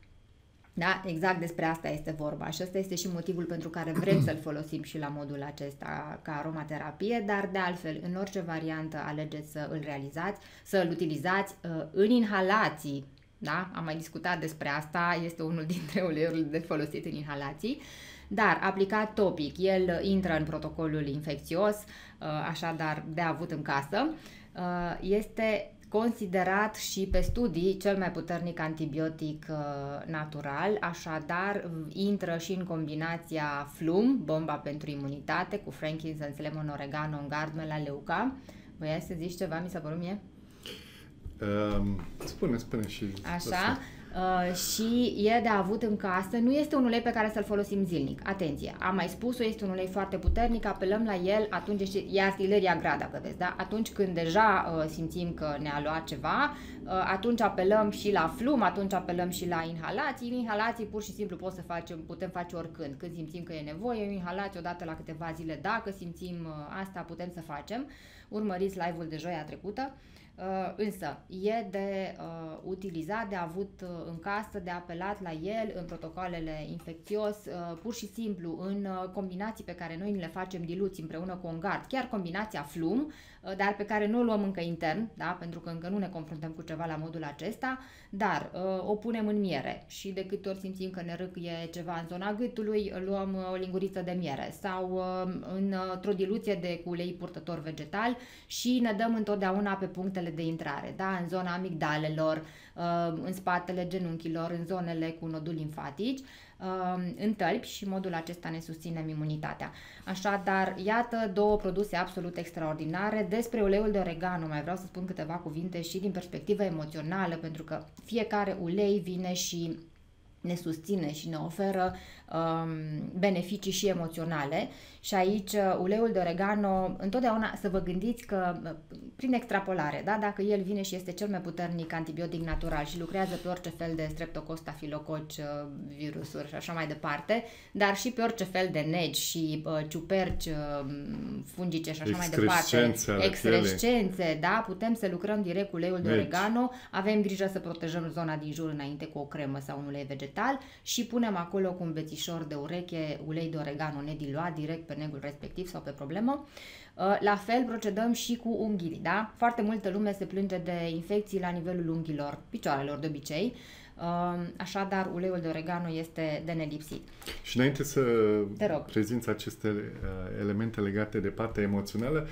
Da, exact despre asta este vorba și ăsta este și motivul pentru care vrem să-l folosim și la modul acesta ca aromaterapie, dar de altfel, în orice variantă alegeți să îl realizați, să-l utilizați în inhalații. Da? Am mai discutat despre asta, este unul dintre uleiurile de folosit în inhalații, dar aplicat topic, el intră în protocolul infecțios, așadar de avut în casă, este considerat și pe studii cel mai puternic antibiotic natural, așadar intră și în combinația FLUM, bomba pentru imunitate, cu frankincense, lemon, oregano, On Guard, melaleuca. Voiai să zici ceva, mi s-a părut mie? Spune, spune și... Așa, uh, și e de avut în casă, nu este un ulei pe care să-l folosim zilnic. Atenție, am mai spus-o, este un ulei foarte puternic, apelăm la el atunci, e artileria grea, dacă vezi, da? Atunci când deja uh, simțim că ne-a luat ceva, atunci apelăm și la flum, atunci apelăm și la inhalații. Inhalații pur și simplu pot să facem, putem face oricând, când simțim că e nevoie, inhalații odată la câteva zile, dacă simțim asta putem să facem. Urmăriți live-ul de joia trecută. Însă e de uh, utilizat, de avut uh, în casă, de apelat la el în protocoalele infecțios, uh, pur și simplu în uh, combinații pe care noi le facem diluți împreună cu On Guard, chiar combinația flum, uh, dar pe care nu o luăm încă intern, da? Pentru că încă nu ne confruntăm cu ceva la modul acesta, dar uh, o punem în miere și de câte ori simțim că ne râcâie ceva în zona gâtului, luăm uh, o linguriță de miere sau uh, în, uh, într-o diluție de cu ulei purtător vegetal și ne dăm întotdeauna pe punctele de intrare, da? În zona amigdalelor, în spatele genunchilor, în zonele cu noduri limfatici, în tălpi, și modul acesta ne susținem imunitatea. Așadar, iată două produse absolut extraordinare. Despre uleiul de oregano mai vreau să spun câteva cuvinte și din perspectivă emoțională, pentru că fiecare ulei vine și ne susține și ne oferă um, beneficii și emoționale. Și aici uleiul de oregano, întotdeauna să vă gândiți că prin extrapolare, da, dacă el vine și este cel mai puternic antibiotic natural și lucrează pe orice fel de streptococi, stafilococi, virusuri și așa mai departe, dar și pe orice fel de negi și uh, ciuperci uh, fungice și așa mai departe, excrescențe, da, putem să lucrăm direct cu uleiul de oregano, avem grijă să protejăm zona din jur înainte cu o cremă sau un ulei vegetal și punem acolo cu un bețișor de ureche ulei de oregano nediluat direct pe negul respectiv sau pe problemă. La fel procedăm și cu unghii, da? Foarte multă lume se plânge de infecții la nivelul unghiilor, picioarelor de obicei. Așadar, uleiul de oregano este de nelipsit. Și înainte să prezinți aceste elemente legate de partea emoțională,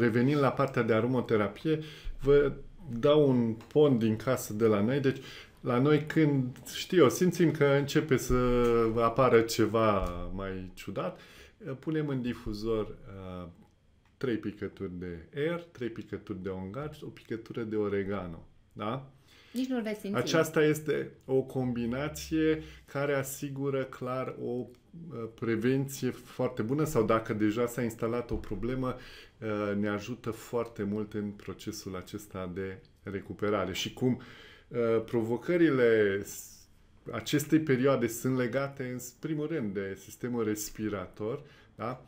revenind la partea de aromoterapie, vă dau un pont din casă de la noi. Deci, la noi când, știu, simțim că începe să apară ceva mai ciudat, punem în difuzor uh, trei picături de aer, trei picături de On Guard, o picătură de oregano. Da? Nici nu-l veți simți. Aceasta este o combinație care asigură clar o prevenție foarte bună, sau dacă deja s-a instalat o problemă, uh, ne ajută foarte mult în procesul acesta de recuperare. Și cum provocările acestei perioade sunt legate, în primul rând, de sistemul respirator, da?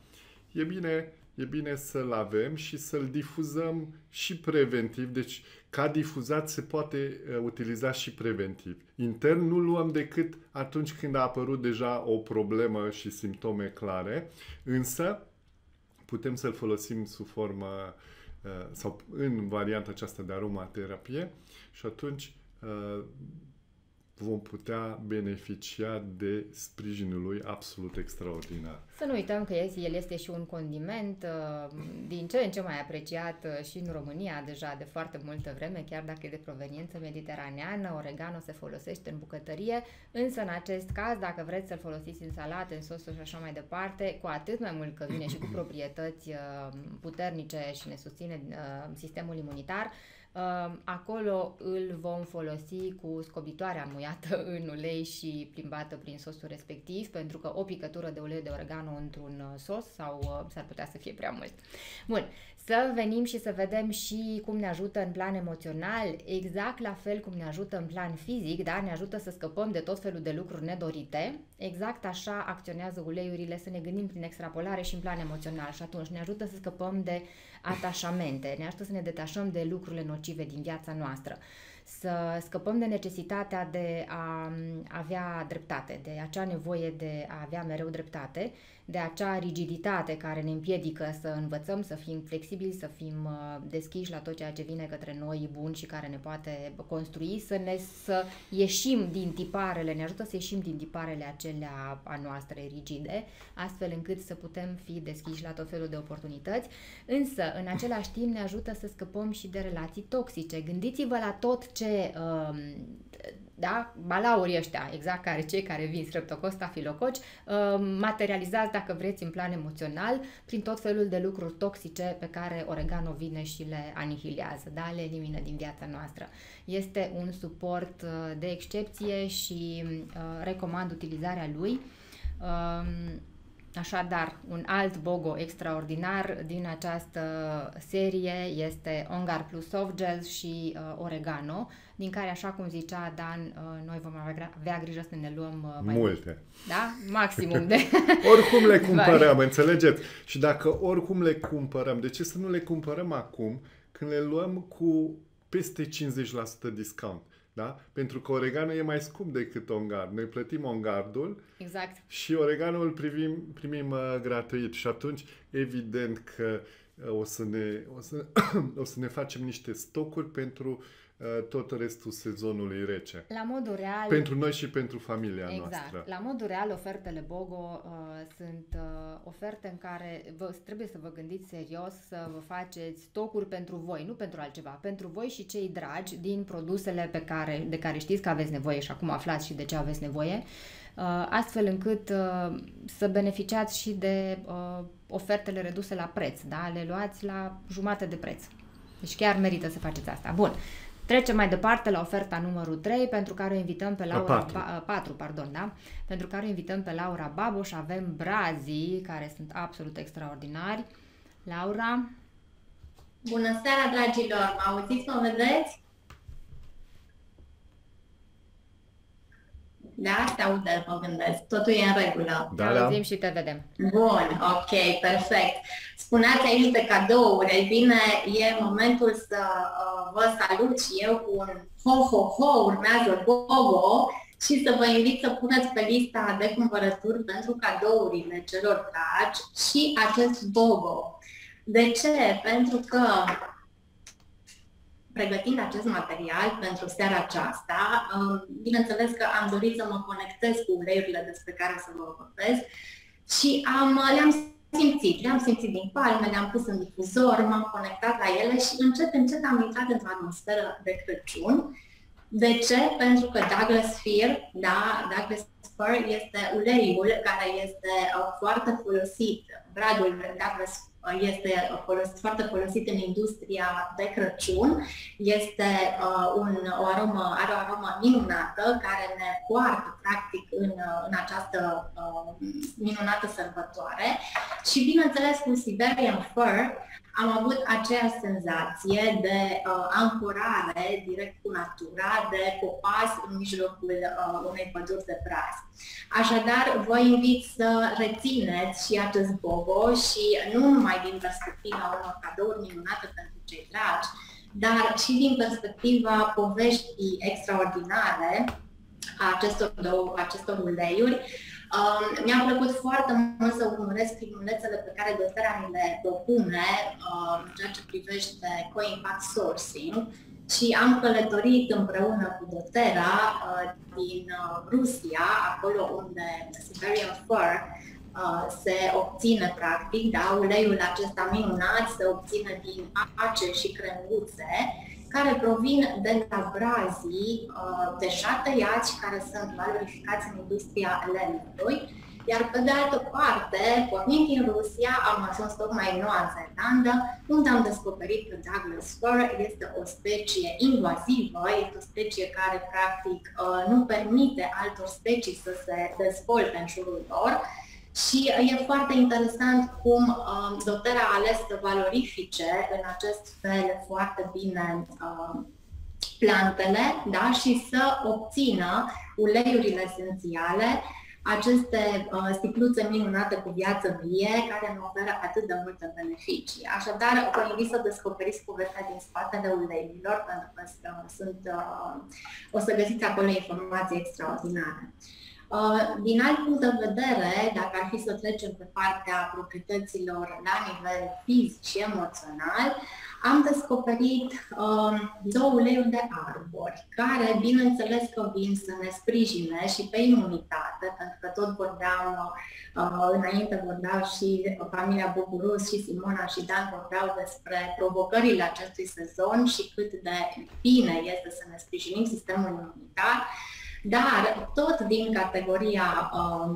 E bine, e bine să-l avem și să-l difuzăm și preventiv. Deci, ca difuzat se poate utiliza și preventiv. Intern nu luăm decât atunci când a apărut deja o problemă și simptome clare, însă putem să-l folosim sub formă sau în varianta aceasta de aromaterapie și atunci vom putea beneficia de sprijinul lui absolut extraordinar. Să nu uităm că el este și un condiment din ce în ce mai apreciat și în România deja de foarte multă vreme, chiar dacă e de proveniență mediteraneană. Oregano se folosește în bucătărie, însă în acest caz, dacă vreți să-l folosiți în salate, în sosuri și așa mai departe, cu atât mai mult că vine și cu proprietăți puternice și ne susține sistemul imunitar, acolo îl vom folosi cu scobitoarea muiată în ulei și plimbată prin sosul respectiv, pentru că o picătură de ulei de oregano într-un sos sau s-ar putea să fie prea mult. Bun, să venim și să vedem și cum ne ajută în plan emoțional, exact la fel cum ne ajută în plan fizic, da? Ne ajută să scăpăm de tot felul de lucruri nedorite, exact așa acționează uleiurile, să ne gândim prin extrapolare și în plan emoțional, și atunci ne ajută să scăpăm de atașamente, ne ajută să ne detașăm de lucrurile nocive din viața noastră, să scăpăm de necesitatea de a avea dreptate, de acea nevoie de a avea mereu dreptate, de acea rigiditate care ne împiedică să învățăm, să fim flexibili, să fim deschiși la tot ceea ce vine către noi bun și care ne poate construi, să ne să ieșim din tiparele, ne ajută să ieșim din tiparele acelea a noastre rigide, astfel încât să putem fi deschiși la tot felul de oportunități, însă în același timp ne ajută să scăpăm și de relații toxice. Gândiți-vă la tot ce um, da, balaurii ăștia, exact care cei care vin streptococi, stafilococi, um, materializați, dacă vreți, în plan emoțional prin tot felul de lucruri toxice pe care oregano vine și le anihilează, da? Le elimină din viața noastră. Este un suport de excepție și uh, recomand utilizarea lui. Um, Așadar, un alt BOGO extraordinar din această serie este On Guard plus Softgel și uh, Oregano, din care, așa cum zicea Dan, uh, noi vom avea grijă să ne luăm uh, mai multe. Da? Maximum de... Oricum le cumpărăm, înțelegeți? Și dacă oricum le cumpărăm, de ce să nu le cumpărăm acum când le luăm cu peste cincizeci la sută discount? Da? Pentru că Oregano e mai scump decât On Guard. Noi plătim On Guard-ul exact. Și Oregano-ul primim, primim uh, gratuit. Și atunci, evident că uh, o, să ne, o, să, o să ne facem niște stocuri pentru uh, tot restul sezonului rece. La modul real... Pentru noi și pentru familia exact. noastră. La modul real, ofertele BOGO uh, sunt uh, oferte în care vă, trebuie să vă gândiți serios să vă faceți stocuri pentru voi, nu pentru altceva. Pentru voi și cei dragi din produsele pe care, de care știți că aveți nevoie și acum aflați și de ce aveți nevoie, uh, astfel încât uh, să beneficiați și de uh, ofertele reduse la preț. Da? Le luați la jumate de preț. Deci chiar merită să faceți asta. Bun. Trecem mai departe la oferta numărul trei, pentru care o invităm pe Laura patru, pardon, da? Pentru care o invităm pe Laura Baboș. Avem brazii care sunt absolut extraordinari. Laura? Bună seara, dragilor. Mă auziți, mă vedeți? Da, te audă, mă gândesc. Totul e în regulă. Da, da. Te auzim și te vedem. Bun, ok, perfect. Spuneați aici de cadouri. Ei bine, e momentul să uh, vă salut și eu cu un ho-ho-ho, urmează BOGO, și să vă invit să puneți pe lista de cumpărături pentru cadourile celor dragi și acest BOGO. De ce? Pentru că pregătind acest material pentru seara aceasta, bineînțeles că am dorit să mă conectez cu uleiurile despre care să vă vorbesc și am, le-am simțit, le-am simțit din palme, le-am pus în difuzor, m-am conectat la ele și încet, încet am intrat într-o atmosferă de Crăciun. De ce? Pentru că Douglas Fir, da, Douglas Fir este uleiul care este foarte folosit, bradul Douglas Fir este folosit, foarte folosit în industria de Crăciun. Este uh, un, o aromă, are o aromă minunată care ne poartă practic în, în această uh, minunată sărbătoare. Și bineînțeles cu Siberian Fir am avut aceeași senzație de uh, ancorare direct cu natura, de copas în mijlocul uh, unei păduri de braz. Așadar, vă invit să rețineți și acest BOGO și nu numai din perspectiva unor cadouri minunate pentru cei dragi, dar și din perspectiva poveștii extraordinare a acestor, două, acestor uleiuri. Uh, Mi-a plăcut foarte mult să urmăresc filmulețele pe care doTERRA le propune uh, în ceea ce privește co-impact sourcing și am călătorit împreună cu doTERRA uh, din uh, Rusia, acolo unde Siberian Fir uh, se obține practic, da, uleiul acesta minunat se obține din ace și cremuțe care provin de la brazii uh, deja tăiați, care sunt valorificați în industria lemnului. Iar pe de altă parte, pornind din Rusia, am ajuns tocmai în Noua Zeelandă, unde am descoperit că Douglas Fir este o specie invazivă, este o specie care practic uh, nu permite altor specii să se dezvolte în jurul lor. Și e foarte interesant cum uh, doTERRA a ales să valorifice în acest fel foarte bine uh, plantele, da? Și să obțină uleiurile esențiale, aceste uh, sticluțe minunate cu viață vie, care ne oferă atât de multe beneficii. Așadar, vă invit să descoperiți povestea din spatele uleiurilor, pentru că sunt, uh, o să găsiți acolo informații extraordinare. Din alt punct de vedere, dacă ar fi să trecem pe partea proprietăților la nivel fizic și emoțional, am descoperit um, două uleiuri de arbori, care bineînțeles că vin să ne sprijine și pe imunitate, pentru că tot vorbeam, uh, înainte vorbeau și familia Buburuz și Simona și Dan vorbeau despre provocările acestui sezon și cât de bine este să ne sprijinim sistemul imunitar. Dar tot din categoria, uh,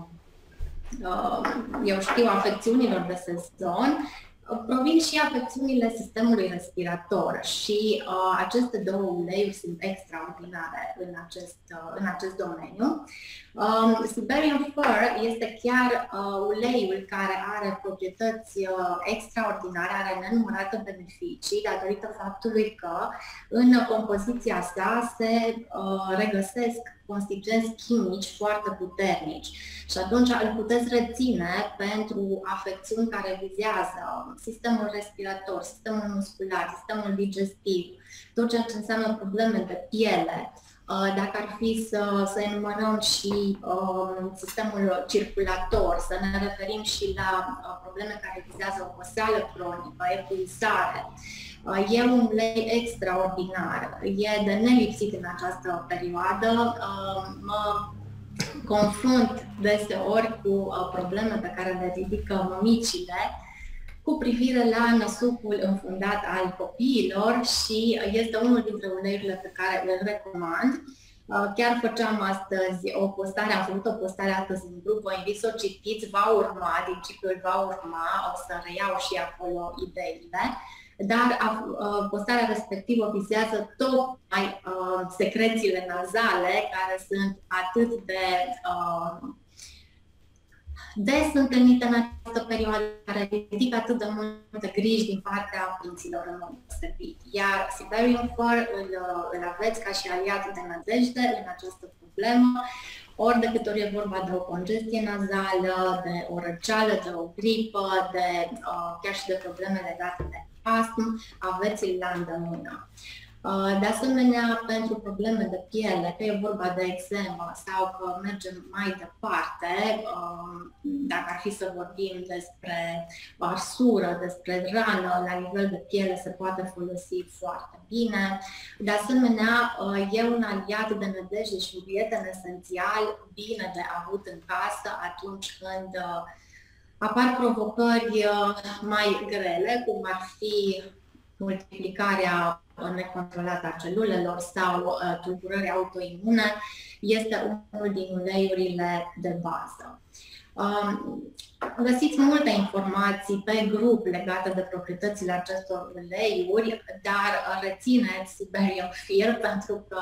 uh, eu știu, afecțiunilor de sezon, provin și afecțiunile sistemului respirator și uh, aceste două uleiuri sunt extraordinare în acest, uh, în acest domeniu. Um, Siberian Fir este chiar uh, uleiul care are proprietăți uh, extraordinare, are nenumărate beneficii datorită faptului că în compoziția sa se uh, regăsesc constituenți chimici foarte puternici și atunci îl puteți reține pentru afecțiuni care vizează sistemul respirator, sistemul muscular, sistemul digestiv, tot ceea ce înseamnă probleme de piele. Dacă ar fi să, să enumerăm și um, sistemul circulator, să ne referim și la uh, probleme care vizează oboseală cronică, epuizare, uh, e un ulei extraordinar, e de nelipsit în această perioadă. Uh, mă confrunt deseori cu uh, probleme pe care le ridică mămicile cu privire la năsucul înfundat al copiilor și este unul dintre uleiurile pe care îl recomand. Chiar făceam astăzi o postare, am făcut o postare astăzi în grup, vă invit să o citiți, va urma, din ciclul va urma, o să reiau și acolo ideile, dar postarea respectivă vizează tocmai secrețiile nazale care sunt atât de... des întâlnite în această perioadă, care ridică atât de multe griji din partea prinților în mod deosebit. Iar Siberian Fir îl, îl aveți ca și aliat de nădejde în această problemă, ori de câte ori e vorba de o congestie nazală, de o răceală, de o gripă, de, uh, chiar și de probleme legate de astm, aveți-l la îndemână. De asemenea, pentru probleme de piele, că e vorba de eczemă sau că mergem mai departe, dacă ar fi să vorbim despre arsură, despre rană, la nivel de piele se poate folosi foarte bine. De asemenea, e un aliat de nădejde și un prieten esențial, bine de avut în casă atunci când apar provocări mai grele, cum ar fi multiplicarea necontrolată a celulelor sau uh, tulburări autoimune, este unul din uleiurile de bază. Um, găsiți multe informații pe grup legate de proprietățile acestor uleiuri, dar rețineți Siberian Fir pentru că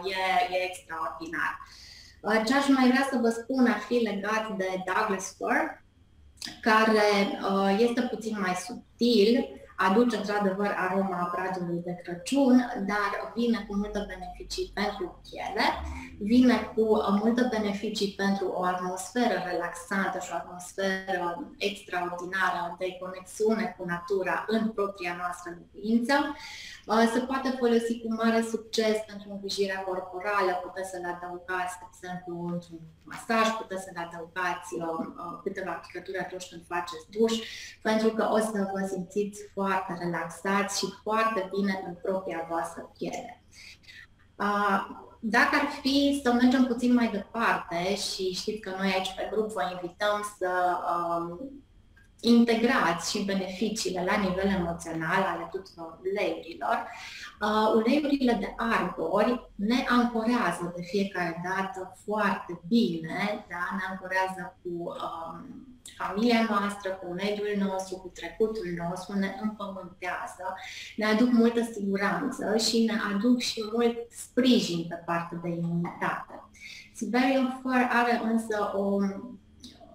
uh, e, e extraordinar. Uh, ce aș mai vrea să vă spun ar fi legat de Douglas Fir, care uh, este puțin mai subtil, aduce într-adevăr aroma bradului de Crăciun, dar vine cu multe beneficii pentru piele, vine cu multe beneficii pentru o atmosferă relaxantă și o atmosferă extraordinară de conexiune cu natura în propria noastră locuință. Se poate folosi cu mare succes pentru îngrijirea corporală, puteți să-l adăugați, de exemplu, într-un masaj, puteți să-l adăugați câteva picături atunci când faceți duș, pentru că o să vă simțiți foarte foarte relaxați și foarte bine în propria voastră piele. Dacă ar fi să mergem puțin mai departe și știți că noi aici pe grup vă invităm să integrați și beneficiile la nivel emoțional ale tuturor uleiurilor, uleiurile de arbori ne ancorează de fiecare dată foarte bine, da? Ne ancorează cu familia noastră, cu mediul nostru, cu trecutul nostru, ne împământează, ne aduc multă siguranță și ne aduc și mult sprijin pe partea de imunitate. Siberian Fir are însă o,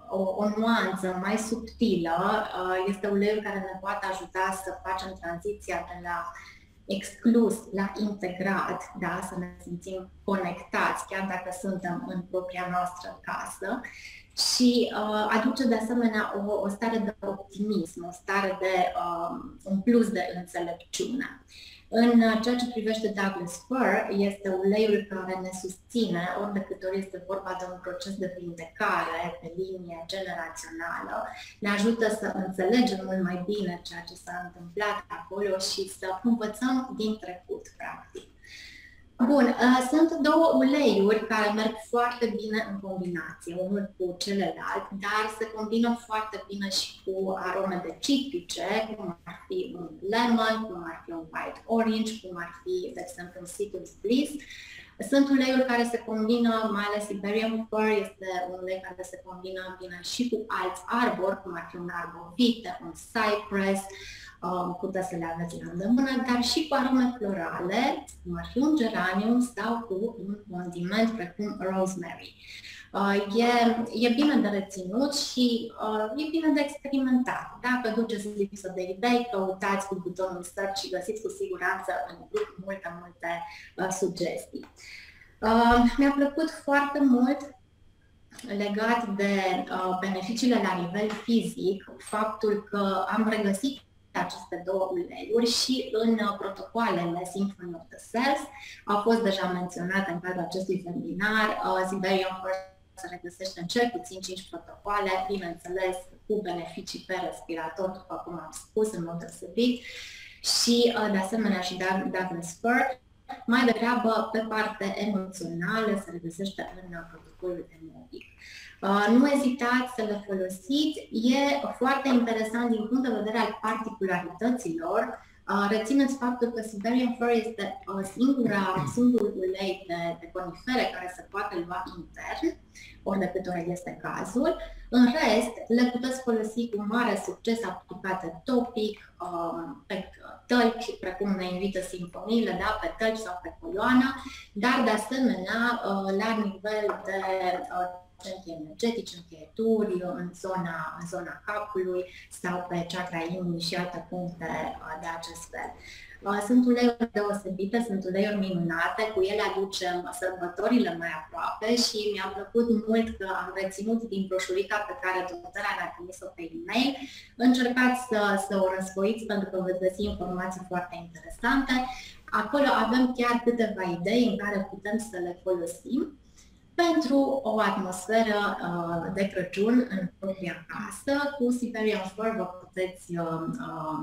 o, o nuanță mai subtilă, este uleiul care ne poate ajuta să facem tranziția de la exclus la integrat, da? Să ne simțim conectați, chiar dacă suntem în propria noastră casă. Și uh, aduce de asemenea o, o stare de optimism, o stare de uh, un plus de înțelepciune. În ceea ce privește Douglas Fir, este uleiul care ne susține, ori de câte ori este vorba de un proces de vindecare pe linie generațională, ne ajută să înțelegem mult mai bine ceea ce s-a întâmplat acolo și să învățăm din trecut, practic. Bun, sunt două uleiuri care merg foarte bine în combinație, unul cu celălalt, dar se combină foarte bine și cu arome de citrice, cum ar fi un lemon, cum ar fi un white orange, cum ar fi, de exemplu, un citrus bliss, Sunt uleiuri care se combină, mai ales Siberian Fir este un ulei care se combină bine și cu alți arbori, cum ar fi un arbovite, un cypress, um, puteți să le aveți la îndemână, dar și cu arome florale, cum ar fi un geranium sau cu un condiment precum rosemary. Uh, e, e bine de reținut și uh, e bine de experimentat. Dacă duceți lipsă de idei, căutați cu butonul search și găsiți cu siguranță în grup multe, multe uh, sugestii. Uh, Mi-a plăcut foarte mult legat de uh, beneficiile la nivel fizic, faptul că am regăsit aceste două uleiuri și în protocoalele Symphony of the Cells au fost deja menționate în cadrul acestui webinar. Uh, Siberian Fir se regăsește în cel puțin cinci protocoale, bineînțeles cu beneficii pe respirator, după cum am spus, în mod deosebit, și uh, de asemenea și Douglas Fir. Mai degrabă, pe partea emoțională, se regăsește în protocolul emotic. Nu ezitați să le folosiți, e foarte interesant din punct de vedere al particularităților. Rețineți faptul că Siberian Fir este singura, singurul ulei de, de conifere care se poate lua intern, ori de câte ori este cazul. În rest, le puteți folosi cu mare succes aplicate topic, pe tălpi, precum ne invită simfoniile, da? Pe tălpi sau pe coloană, dar de asemenea la nivel de centri energetici, încheieturi, în zona, în zona capului sau pe chakra inimii și alte puncte de acest fel. Sunt uleiuri deosebite, sunt uleiuri minunate, cu ele aducem sărbătorile mai aproape și mi-a plăcut mult că am reținut din broșurica pe care doTERRA ne-a trimis-o pe e-mail. Încercați să, să o răsfoiți pentru că veți găsi informații foarte interesante. Acolo avem chiar câteva idei în care putem să le folosim pentru o atmosferă uh, de Crăciun în propria casă. Cu Siberian Fir vă puteți uh, uh,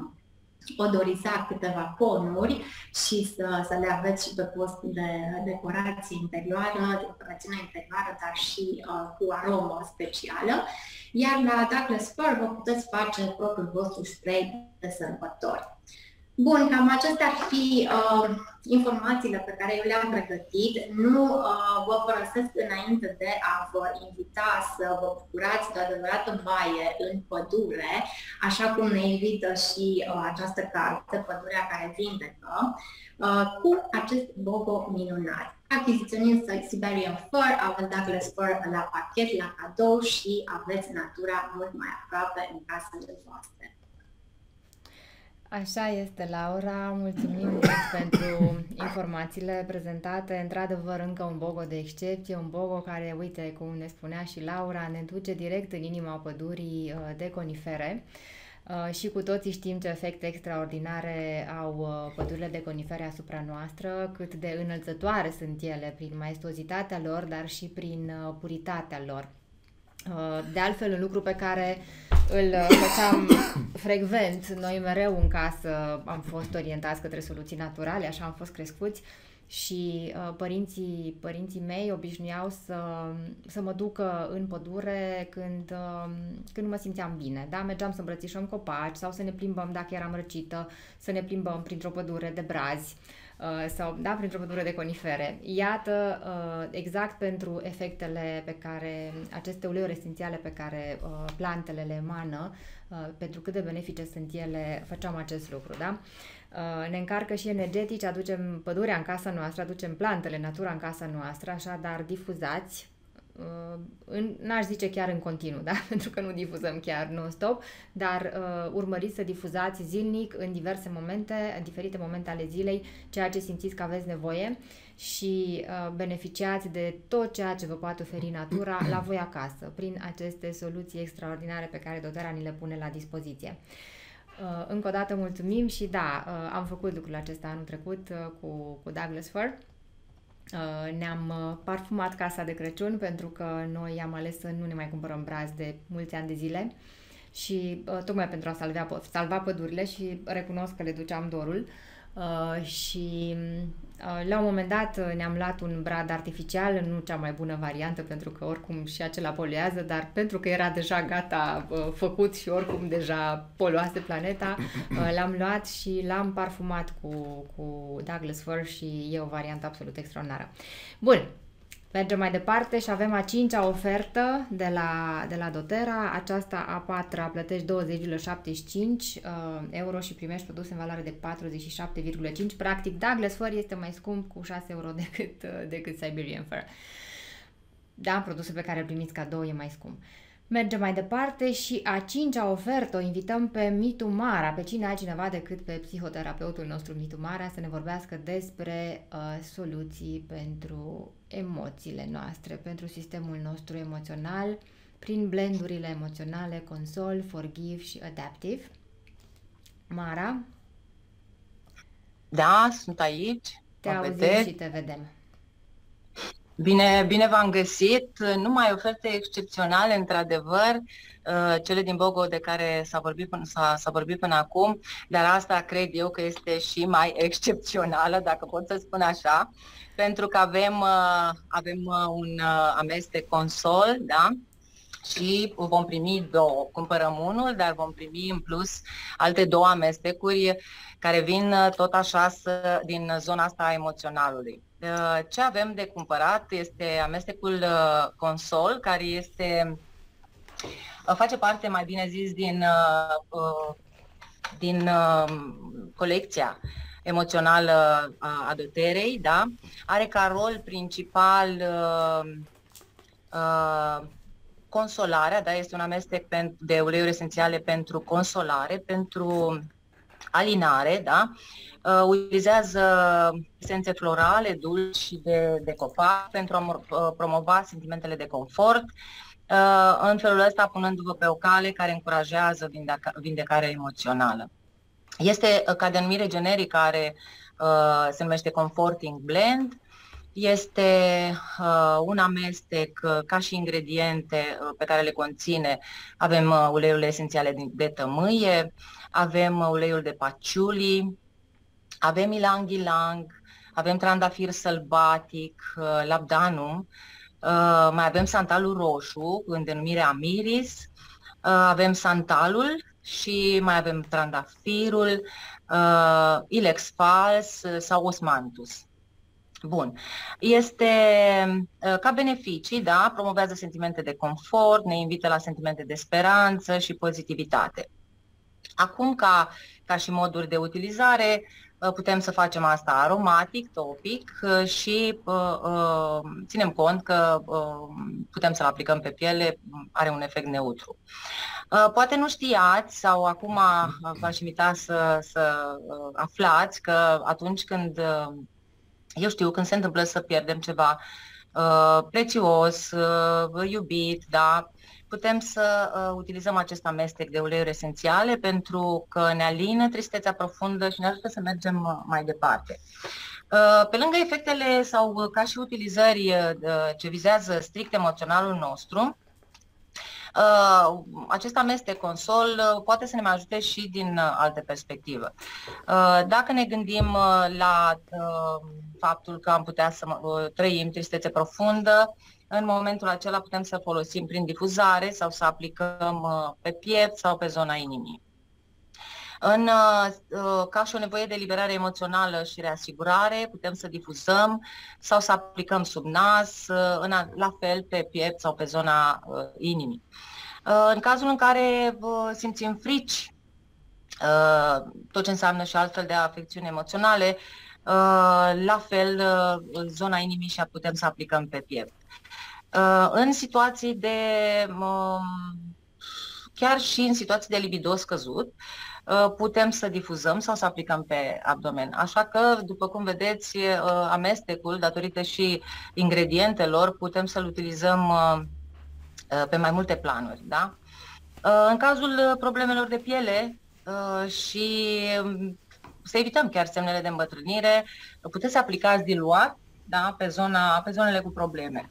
odoriza câteva conuri și să, să le aveți și pe post de decorație interioară, decorațiune interioară, dar și uh, cu aromă specială. Iar la Douglas Fir vă puteți face propriul vostru spray de sărbători. Bun, cam acestea ar fi uh, informațiile pe care eu le-am pregătit. Nu uh, vă folosesc înainte de a vă invita să vă bucurați de adevărată baie în pădure, așa cum ne invită și uh, această carte, Pădurea care vindecă, uh, cu acest BOGO minunat. Achiziționând Siberian Fir, aveți Douglas Fir la pachet, la cadou și aveți natura mult mai aproape în casele voastre. Așa este, Laura. Mulțumim mult pentru informațiile prezentate. Într-adevăr, încă un BOGO de excepție, un BOGO care, uite, cum ne spunea și Laura, ne duce direct în inima pădurii de conifere. Și cu toții știm ce efecte extraordinare au pădurile de conifere asupra noastră, cât de înălțătoare sunt ele prin maestozitatea lor, dar și prin puritatea lor. De altfel, un lucru pe care îl făceam frecvent, noi mereu în casă am fost orientați către soluții naturale, așa am fost crescuți și părinții, părinții mei obișnuiau să, să mă ducă în pădure când, când mă simțeam bine. Da? Mergeam să îmbrățișăm copaci sau să ne plimbăm, dacă eram răcită, să ne plimbăm printr-o pădure de brazi sau, da, printr-o pădure de conifere. Iată, exact pentru efectele pe care, aceste uleiuri esențiale pe care plantele le emană, pentru cât de benefice sunt ele, făceam acest lucru, da? Ne încarcă și energetici, aducem pădurea în casa noastră, aducem plantele, natura în casa noastră, așadar difuzați, n-aș zice chiar în continuu, da? Pentru că nu difuzăm chiar non-stop, dar uh, urmăriți să difuzați zilnic în diverse momente, în diferite momente ale zilei, ceea ce simțiți că aveți nevoie și uh, beneficiați de tot ceea ce vă poate oferi natura la voi acasă, prin aceste soluții extraordinare pe care doTERRA ni le pune la dispoziție. Uh, încă o dată mulțumim și da, uh, am făcut lucrul acesta anul trecut uh, cu, cu Douglas Fir. Ne-am parfumat casa de Crăciun pentru că noi am ales să nu ne mai cumpărăm brazi de mulți ani de zile și tocmai pentru a salva, salva pădurile și recunosc că le duceam dorul. uh, și uh, la un moment dat ne-am luat un brad artificial, nu cea mai bună variantă pentru că oricum și acela poluează, dar pentru că era deja gata uh, făcut și oricum deja poluase planeta, uh, l-am luat și l-am parfumat cu, cu Douglas Fir și e o variantă absolut extraordinară. Bun. Mergem mai departe și avem a cincea ofertă de la, de la doTERRA. Aceasta a patra, plătești douăzeci virgulă șaptezeci și cinci euro și primești produse în valoare de patruzeci și șapte virgulă cinci. Practic, Douglas Fir este mai scump cu șase euro decât, decât Siberian Fir. Da, produsul pe care îl primiți cadou e mai scump. Mergem mai departe și a cincea ofertă o invităm pe Mitu Mara, pe cine altcineva decât pe psihoterapeutul nostru Mitu Mara să ne vorbească despre uh, soluții pentru emoțiile noastre, pentru sistemul nostru emoțional, prin blendurile emoționale Console, Forgive și Adaptive. Mara? Da, sunt aici. Te auzim și te vedem. Bine, bine v-am găsit! Numai oferte excepționale, într-adevăr, cele din BOGO de care s-a vorbit, vorbit până acum, dar asta cred eu că este și mai excepțională, dacă pot să spun așa, pentru că avem, avem un amestec Console, da? Și vom primi două. Cumpărăm unul, dar vom primi în plus alte două amestecuri care vin tot așa din zona asta a emoționalului. Ce avem de cumpărat este amestecul Console, care este, face parte, mai bine zis, din, din colecția emoțională a doTERRei, da? Are ca rol principal consolarea, da? Este un amestec de uleiuri esențiale pentru consolare, pentru alinare, da? Uh, utilizează esențe florale, dulci și de, de copac pentru a promova sentimentele de confort, uh, în felul ăsta punându-vă pe o cale care încurajează vindeca, vindecarea emoțională. Este uh, ca denumire generică, care uh, se numește Comforting Blend. Este uh, un amestec uh, ca și ingrediente uh, pe care le conține. Avem uh, uleiurile esențiale din, de tămâie, avem uh, uleiul de paciuli, avem ilang-ilang, avem trandafir sălbatic, uh, labdanum, uh, mai avem santalul roșu în denumire amiris, uh, avem santalul și mai avem trandafirul, uh, ilex fals uh, sau osmanthus. Bun. Este ca beneficii, da, promovează sentimente de confort, ne invită la sentimente de speranță și pozitivitate. Acum, ca, ca și moduri de utilizare, putem să facem asta aromatic, topic și ținem cont că putem să-l aplicăm pe piele, are un efect neutru. Poate nu știați sau acum v-aș invita să, să aflați că atunci când... Eu știu, când se întâmplă să pierdem ceva uh, prețios, uh, iubit, da, putem să uh, utilizăm acest amestec de uleiuri esențiale pentru că ne alină tristețea profundă și ne ajută să mergem mai departe. Uh, pe lângă efectele sau ca și utilizări uh, ce vizează strict emoționalul nostru, Uh, acest amestec Console uh, poate să ne mai ajute și din uh, alte perspective. Uh, dacă ne gândim uh, la uh, faptul că am putea să uh, trăim tristețe profundă, în momentul acela putem să folosim prin difuzare sau să aplicăm uh, pe piept sau pe zona inimii. În, uh, ca și o nevoie de liberare emoțională și reasigurare, putem să difuzăm sau să aplicăm sub nas, uh, în, la fel pe piept sau pe zona uh, inimii. Uh, în cazul în care uh, simțim frici, uh, tot ce înseamnă și altfel de afecțiuni emoționale, uh, la fel uh, zona inimii și putem să aplicăm pe piept. Uh, în situații de... Uh, chiar și în situații de libido scăzut, putem să difuzăm sau să aplicăm pe abdomen. Așa că, după cum vedeți, amestecul, datorită și ingredientelor, putem să-l utilizăm pe mai multe planuri. Da? În cazul problemelor de piele și să evităm chiar semnele de îmbătrânire, puteți să aplicați diluat, da? pe, zona, pe zonele cu probleme.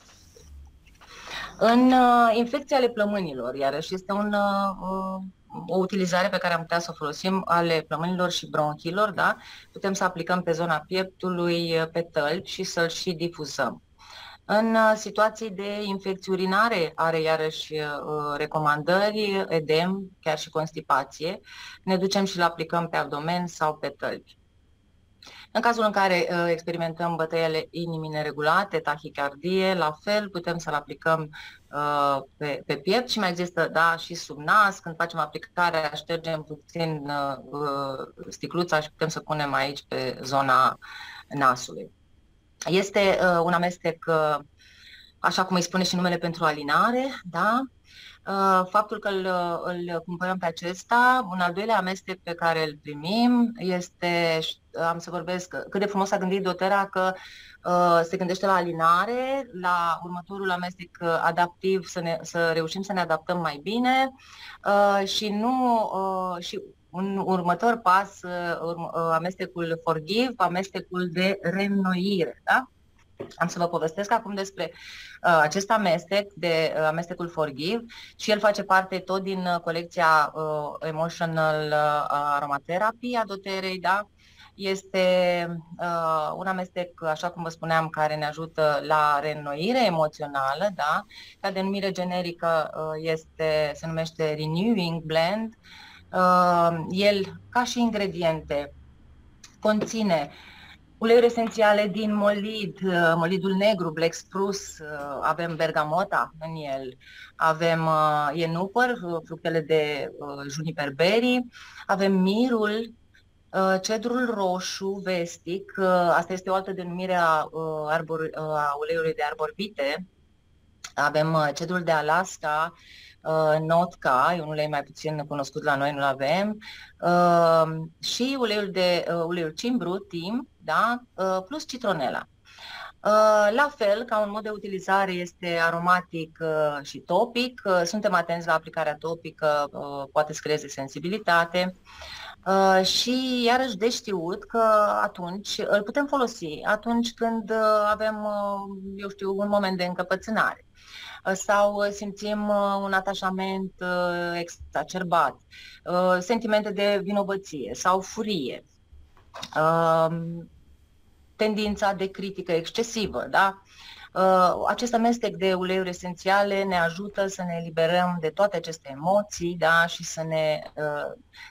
În uh, infecția ale plămânilor, iarăși, este un, uh, o utilizare pe care am putea să o folosim ale plămânilor și bronhilor, da? Putem să aplicăm pe zona pieptului, pe tălpi și să-l și difuzăm. În situații de infecții urinare are iarăși recomandări, edem, chiar și constipație. Ne ducem și-l aplicăm pe abdomen sau pe tălpi. În cazul în care uh, experimentăm bătăiele inimii neregulate, tahicardie, la fel putem să-l aplicăm uh, pe, pe piept și mai există, da, și sub nas. Când facem aplicarea, ștergem puțin uh, sticluța și putem să punem aici pe zona nasului. Este uh, un amestec, uh, așa cum îi spune și numele, pentru alinare, da? Uh, faptul că îl, îl cumpărăm pe acesta. Un al doilea amestec pe care îl primim este, am să vorbesc, cât de frumos a gândit doTERRA că uh, se gândește la alinare, la următorul amestec adaptiv, să, ne, să reușim să ne adaptăm mai bine uh, și nu... Uh, și un următor pas, urm amestecul Forgive, amestecul de reînnoire, da? Am să vă povestesc acum despre uh, acest amestec, de uh, amestecul Forgive, și el face parte tot din uh, colecția uh, Emotional uh, Aromatherapy a doTERRA-i, da? Este uh, un amestec, așa cum vă spuneam, care ne ajută la reînnoire emoțională, da? La denumire generică uh, este, se numește Renewing Blend. Uh, el, ca și ingrediente, conține uleiuri esențiale din molid, uh, molidul negru, black spruce, uh, avem bergamota în el, avem uh, ienupăr, uh, fructele de uh, juniper berry, avem mirul, uh, cedrul roșu vestic, uh, asta este o altă denumire a, uh, arbor, uh, a uleiului de arborbite, avem uh, cedrul de Alaska, Uh, notca, e un ulei mai puțin cunoscut la noi, nu-l avem, uh, și uleiul de uh, uleiul cimbru, tim, da? Uh, plus citronela. Uh, la fel, ca un mod de utilizare, este aromatic uh, și topic. Uh, suntem atenți la aplicarea topică, uh, poate să creeze sensibilitate. Uh, și iarăși de știut că atunci îl putem folosi atunci când uh, avem, uh, eu știu, un moment de încăpățânare sau simțim un atașament exacerbat, sentimente de vinovăție sau furie, tendința de critică excesivă, da? Acest amestec de uleiuri esențiale ne ajută să ne eliberăm de toate aceste emoții, da? Și să ne,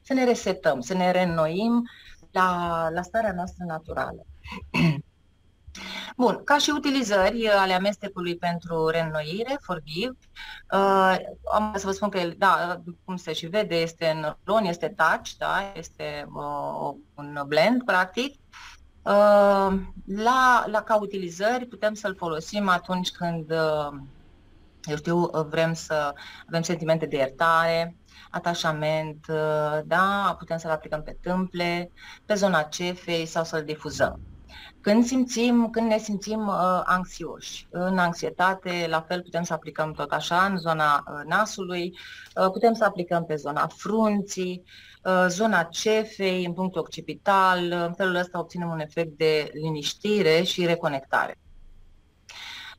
să ne resetăm, să ne reînnoim la, la starea noastră naturală. Bun, ca și utilizări ale amestecului pentru reînnoire, Forgive, uh, am să vă spun că el, da, cum se și vede, este în ron, este touch, da, este uh, un blend, practic. Uh, la, la, ca utilizări putem să-l folosim atunci când, uh, eu știu, vrem să avem sentimente de iertare, atașament, uh, da, putem să-l aplicăm pe tâmple, pe zona cefei sau să-l difuzăm. Când simțim, când ne simțim uh, anxioși, în anxietate, la fel putem să aplicăm tot așa, în zona uh, nasului, uh, putem să aplicăm pe zona frunții, uh, zona cefei, în punctul occipital, uh, în felul ăsta obținem un efect de liniștire și reconectare.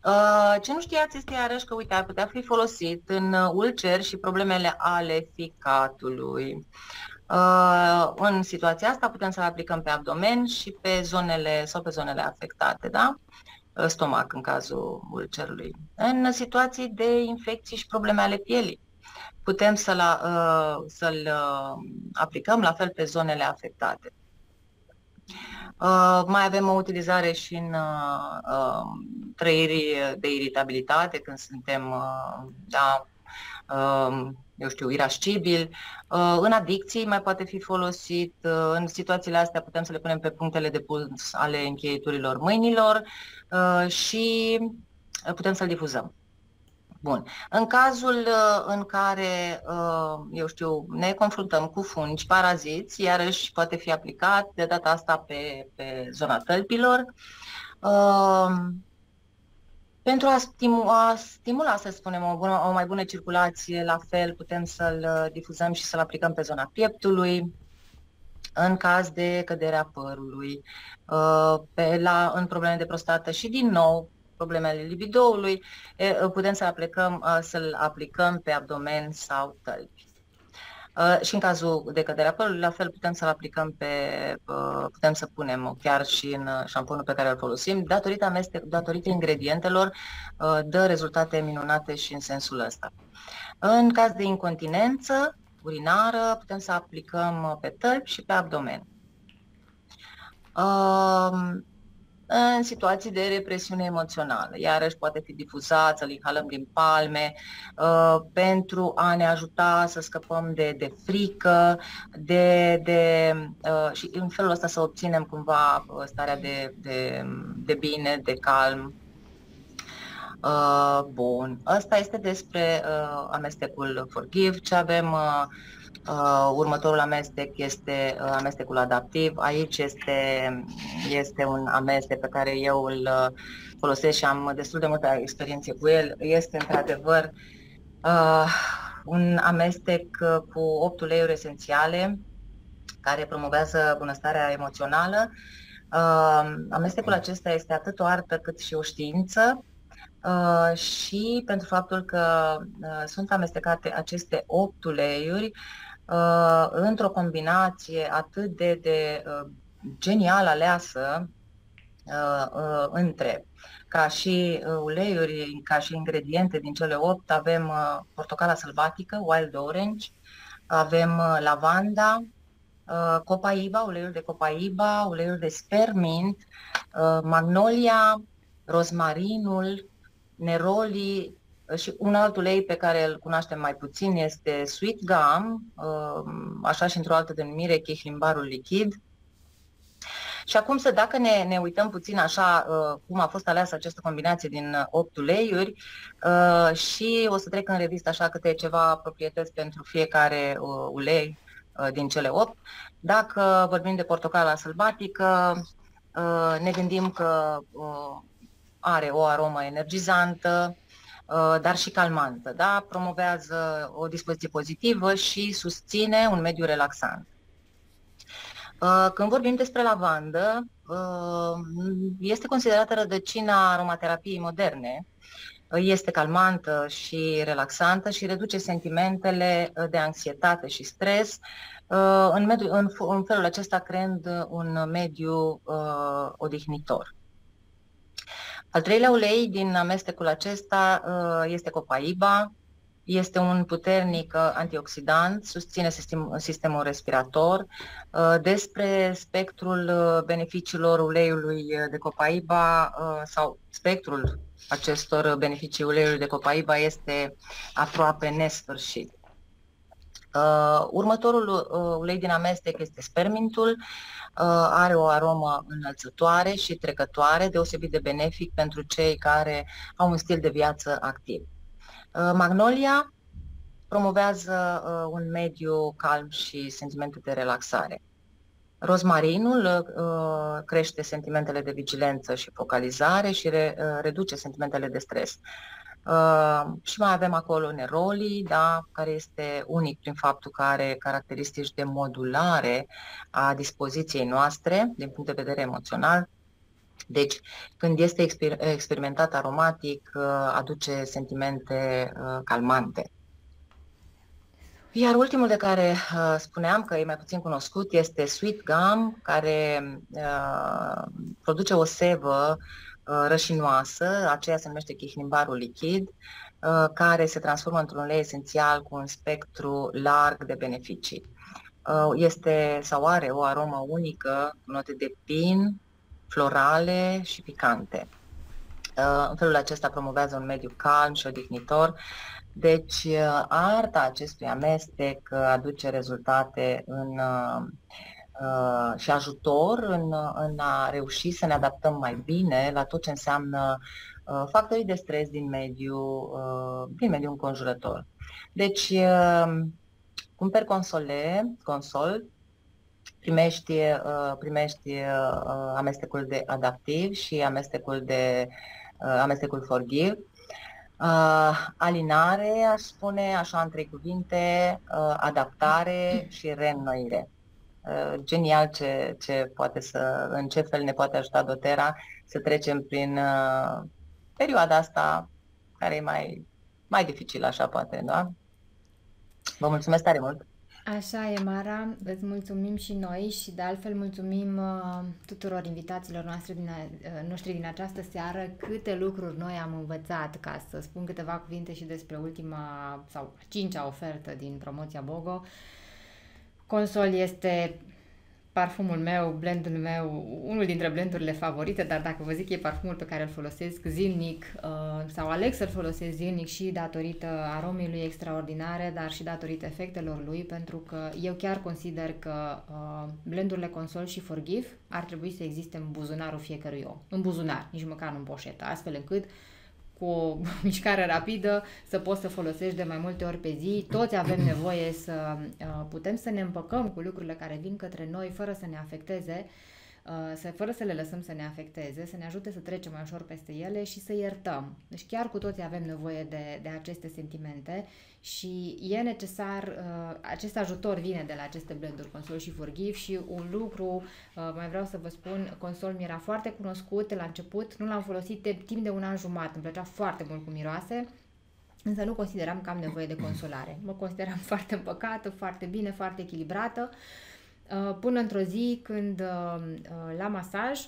Uh, ce nu știați este iarăși că, uite, ar putea fi folosit în ulceri și problemele ale ficatului. Uh, în situația asta putem să-l aplicăm pe abdomen și pe zonele sau pe zonele afectate, da? Stomac în cazul ulcerului. În situații de infecții și probleme ale pielii putem să-l uh, să-l uh, aplicăm la fel pe zonele afectate. Uh, mai avem o utilizare și în uh, uh, trăiri de iritabilitate, când suntem uh, da, uh, eu știu, irascibil. În adicții mai poate fi folosit, în situațiile astea putem să le punem pe punctele de puls ale încheieturilor mâinilor și putem să-l difuzăm. Bun. În cazul în care, eu știu, ne confruntăm cu fungi, paraziți, iarăși poate fi aplicat de data asta pe, pe zona tălpilor, pentru a stimula, stimula, să spunem, o, bună, o mai bună circulație, la fel putem să-l difuzăm și să-l aplicăm pe zona pieptului, în caz de căderea părului, pe, la, în probleme de prostată și, din nou, problemele libidoului, putem să-l aplicăm, să-l aplicăm pe abdomen sau tălpi. Uh, și în cazul de căderea părului, la fel putem să-l aplicăm pe, uh, putem să punem chiar și în șamponul pe care îl folosim. Datorită, amestec, datorită ingredientelor uh, dă rezultate minunate și în sensul ăsta. În caz de incontinență urinară, putem să aplicăm pe tălpi și pe abdomen. Uh, în situații de represiune emoțională, iarăși poate fi difuzat, să-l inhalăm din palme, uh, pentru a ne ajuta să scăpăm de, de frică de, de, uh, și în felul ăsta să obținem cumva starea de, de, de bine, de calm. Uh, bun, asta este despre uh, amestecul Forgive. Ce avem? Uh, Uh, următorul amestec este uh, amestecul adaptiv. Aici este, este un amestec pe care eu îl uh, folosesc și am destul de multă experiență cu el. Este într-adevăr uh, un amestec uh, cu opt uleiuri esențiale care promovează bunăstarea emoțională. Uh, amestecul acesta este atât o artă cât și o știință. Uh, și pentru faptul că uh, sunt amestecate aceste opt uleiuri uh, într-o combinație atât de, de uh, genial aleasă uh, uh, între, ca și uh, uleiuri, ca și ingrediente din cele opt, avem uh, portocala sălbatică, wild orange, avem uh, lavanda, uh, copaiba, uleiuri de copaiba, uleiuri de spearmint, uh, magnolia, rozmarinul, neroli și un alt ulei pe care îl cunoaștem mai puțin este sweet gum, așa și într-o altă denumire, chihlimbarul lichid. Și acum, să dacă ne, ne uităm puțin așa cum a fost aleasă această combinație din opt uleiuri, și o să trec în revistă așa câte ceva proprietăți pentru fiecare ulei din cele opt. Dacă vorbim de portocala sălbatică, ne gândim că are o aromă energizantă, dar și calmantă, da? Promovează o dispoziție pozitivă și susține un mediu relaxant. Când vorbim despre lavandă, este considerată rădăcina aromaterapiei moderne. Este calmantă și relaxantă și reduce sentimentele de anxietate și stres, în, mediu, în, în felul acesta creând un mediu odihnitor. Al treilea ulei din amestecul acesta este copaiba, este un puternic antioxidant, susține sistem, sistemul respirator. Despre spectrul beneficiilor uleiului de copaiba sau spectrul acestor beneficii uleiului de copaiba este aproape nesfârșit. Următorul ulei din amestec este spearmintul. Are o aromă înălțătoare și trecătoare, deosebit de benefic pentru cei care au un stil de viață activ. Magnolia promovează un mediu calm și sentimente de relaxare. Rozmarinul crește sentimentele de vigilență și focalizare și reduce sentimentele de stres. Uh, și mai avem acolo neroli, da, care este unic prin faptul că are caracteristici de modulare a dispoziției noastre din punct de vedere emoțional. Deci, când este exper experimentat aromatic, uh, aduce sentimente uh, calmante. Iar ultimul de care uh, spuneam că e mai puțin cunoscut este sweet gum, care uh, produce o sevă rășinoasă, aceea se numește chihlimbarul lichid, care se transformă într-un ulei esențial cu un spectru larg de beneficii. Este sau are o aromă unică, note de pin, florale și picante. În felul acesta promovează un mediu calm și odihnitor, deci arta acestui amestec aduce rezultate în și ajutor în, în a reuși să ne adaptăm mai bine la tot ce înseamnă factorii de stres din mediul, din mediul înconjurător. Deci, cumperi Console, Console, primești, primești amestecul de adaptiv și amestecul, de, amestecul Forgive. Alinare, aș spune așa în trei cuvinte, adaptare și reînnoire. Genial ce, ce poate să, în ce fel ne poate ajuta doTERRA să trecem prin uh, perioada asta care e mai, mai dificilă, așa poate, da? Vă mulțumesc tare mult! Așa e, Mara, îți mulțumim și noi și de altfel mulțumim uh, tuturor invitațiilor noastre din a, uh, noștri din această seară. Câte lucruri noi am învățat, ca să spun câteva cuvinte și despre ultima sau cincea ofertă din promoția BOGO. Console este parfumul meu, blendul meu, unul dintre blendurile favorite, dar dacă vă zic, e parfumul pe care îl folosesc zilnic uh, sau aleg să-l folosesc zilnic și datorită aromei lui extraordinare, dar și datorită efectelor lui, pentru că eu chiar consider că uh, blendurile Console și Forgive ar trebui să existe în buzunarul fiecărui om. În buzunar, nici măcar nu în poșetă, astfel încât cu o mișcare rapidă să poți să folosești de mai multe ori pe zi. Toți avem nevoie să putem să ne împăcăm cu lucrurile care vin către noi fără să ne afecteze, fără să le lăsăm să ne afecteze, să ne ajute să trecem mai ușor peste ele și să iertăm. Deci chiar cu toți avem nevoie de, de aceste sentimente și e necesar, acest ajutor vine de la aceste blenduri Console și Forgive. Și un lucru mai vreau să vă spun, Console mi era foarte cunoscut la început, nu l-am folosit de timp de un an jumătate, îmi plăcea foarte mult cum miroase, însă nu consideram că am nevoie de consolare. Mă consideram foarte împăcată, foarte bine, foarte echilibrată, până într-o zi când la masaj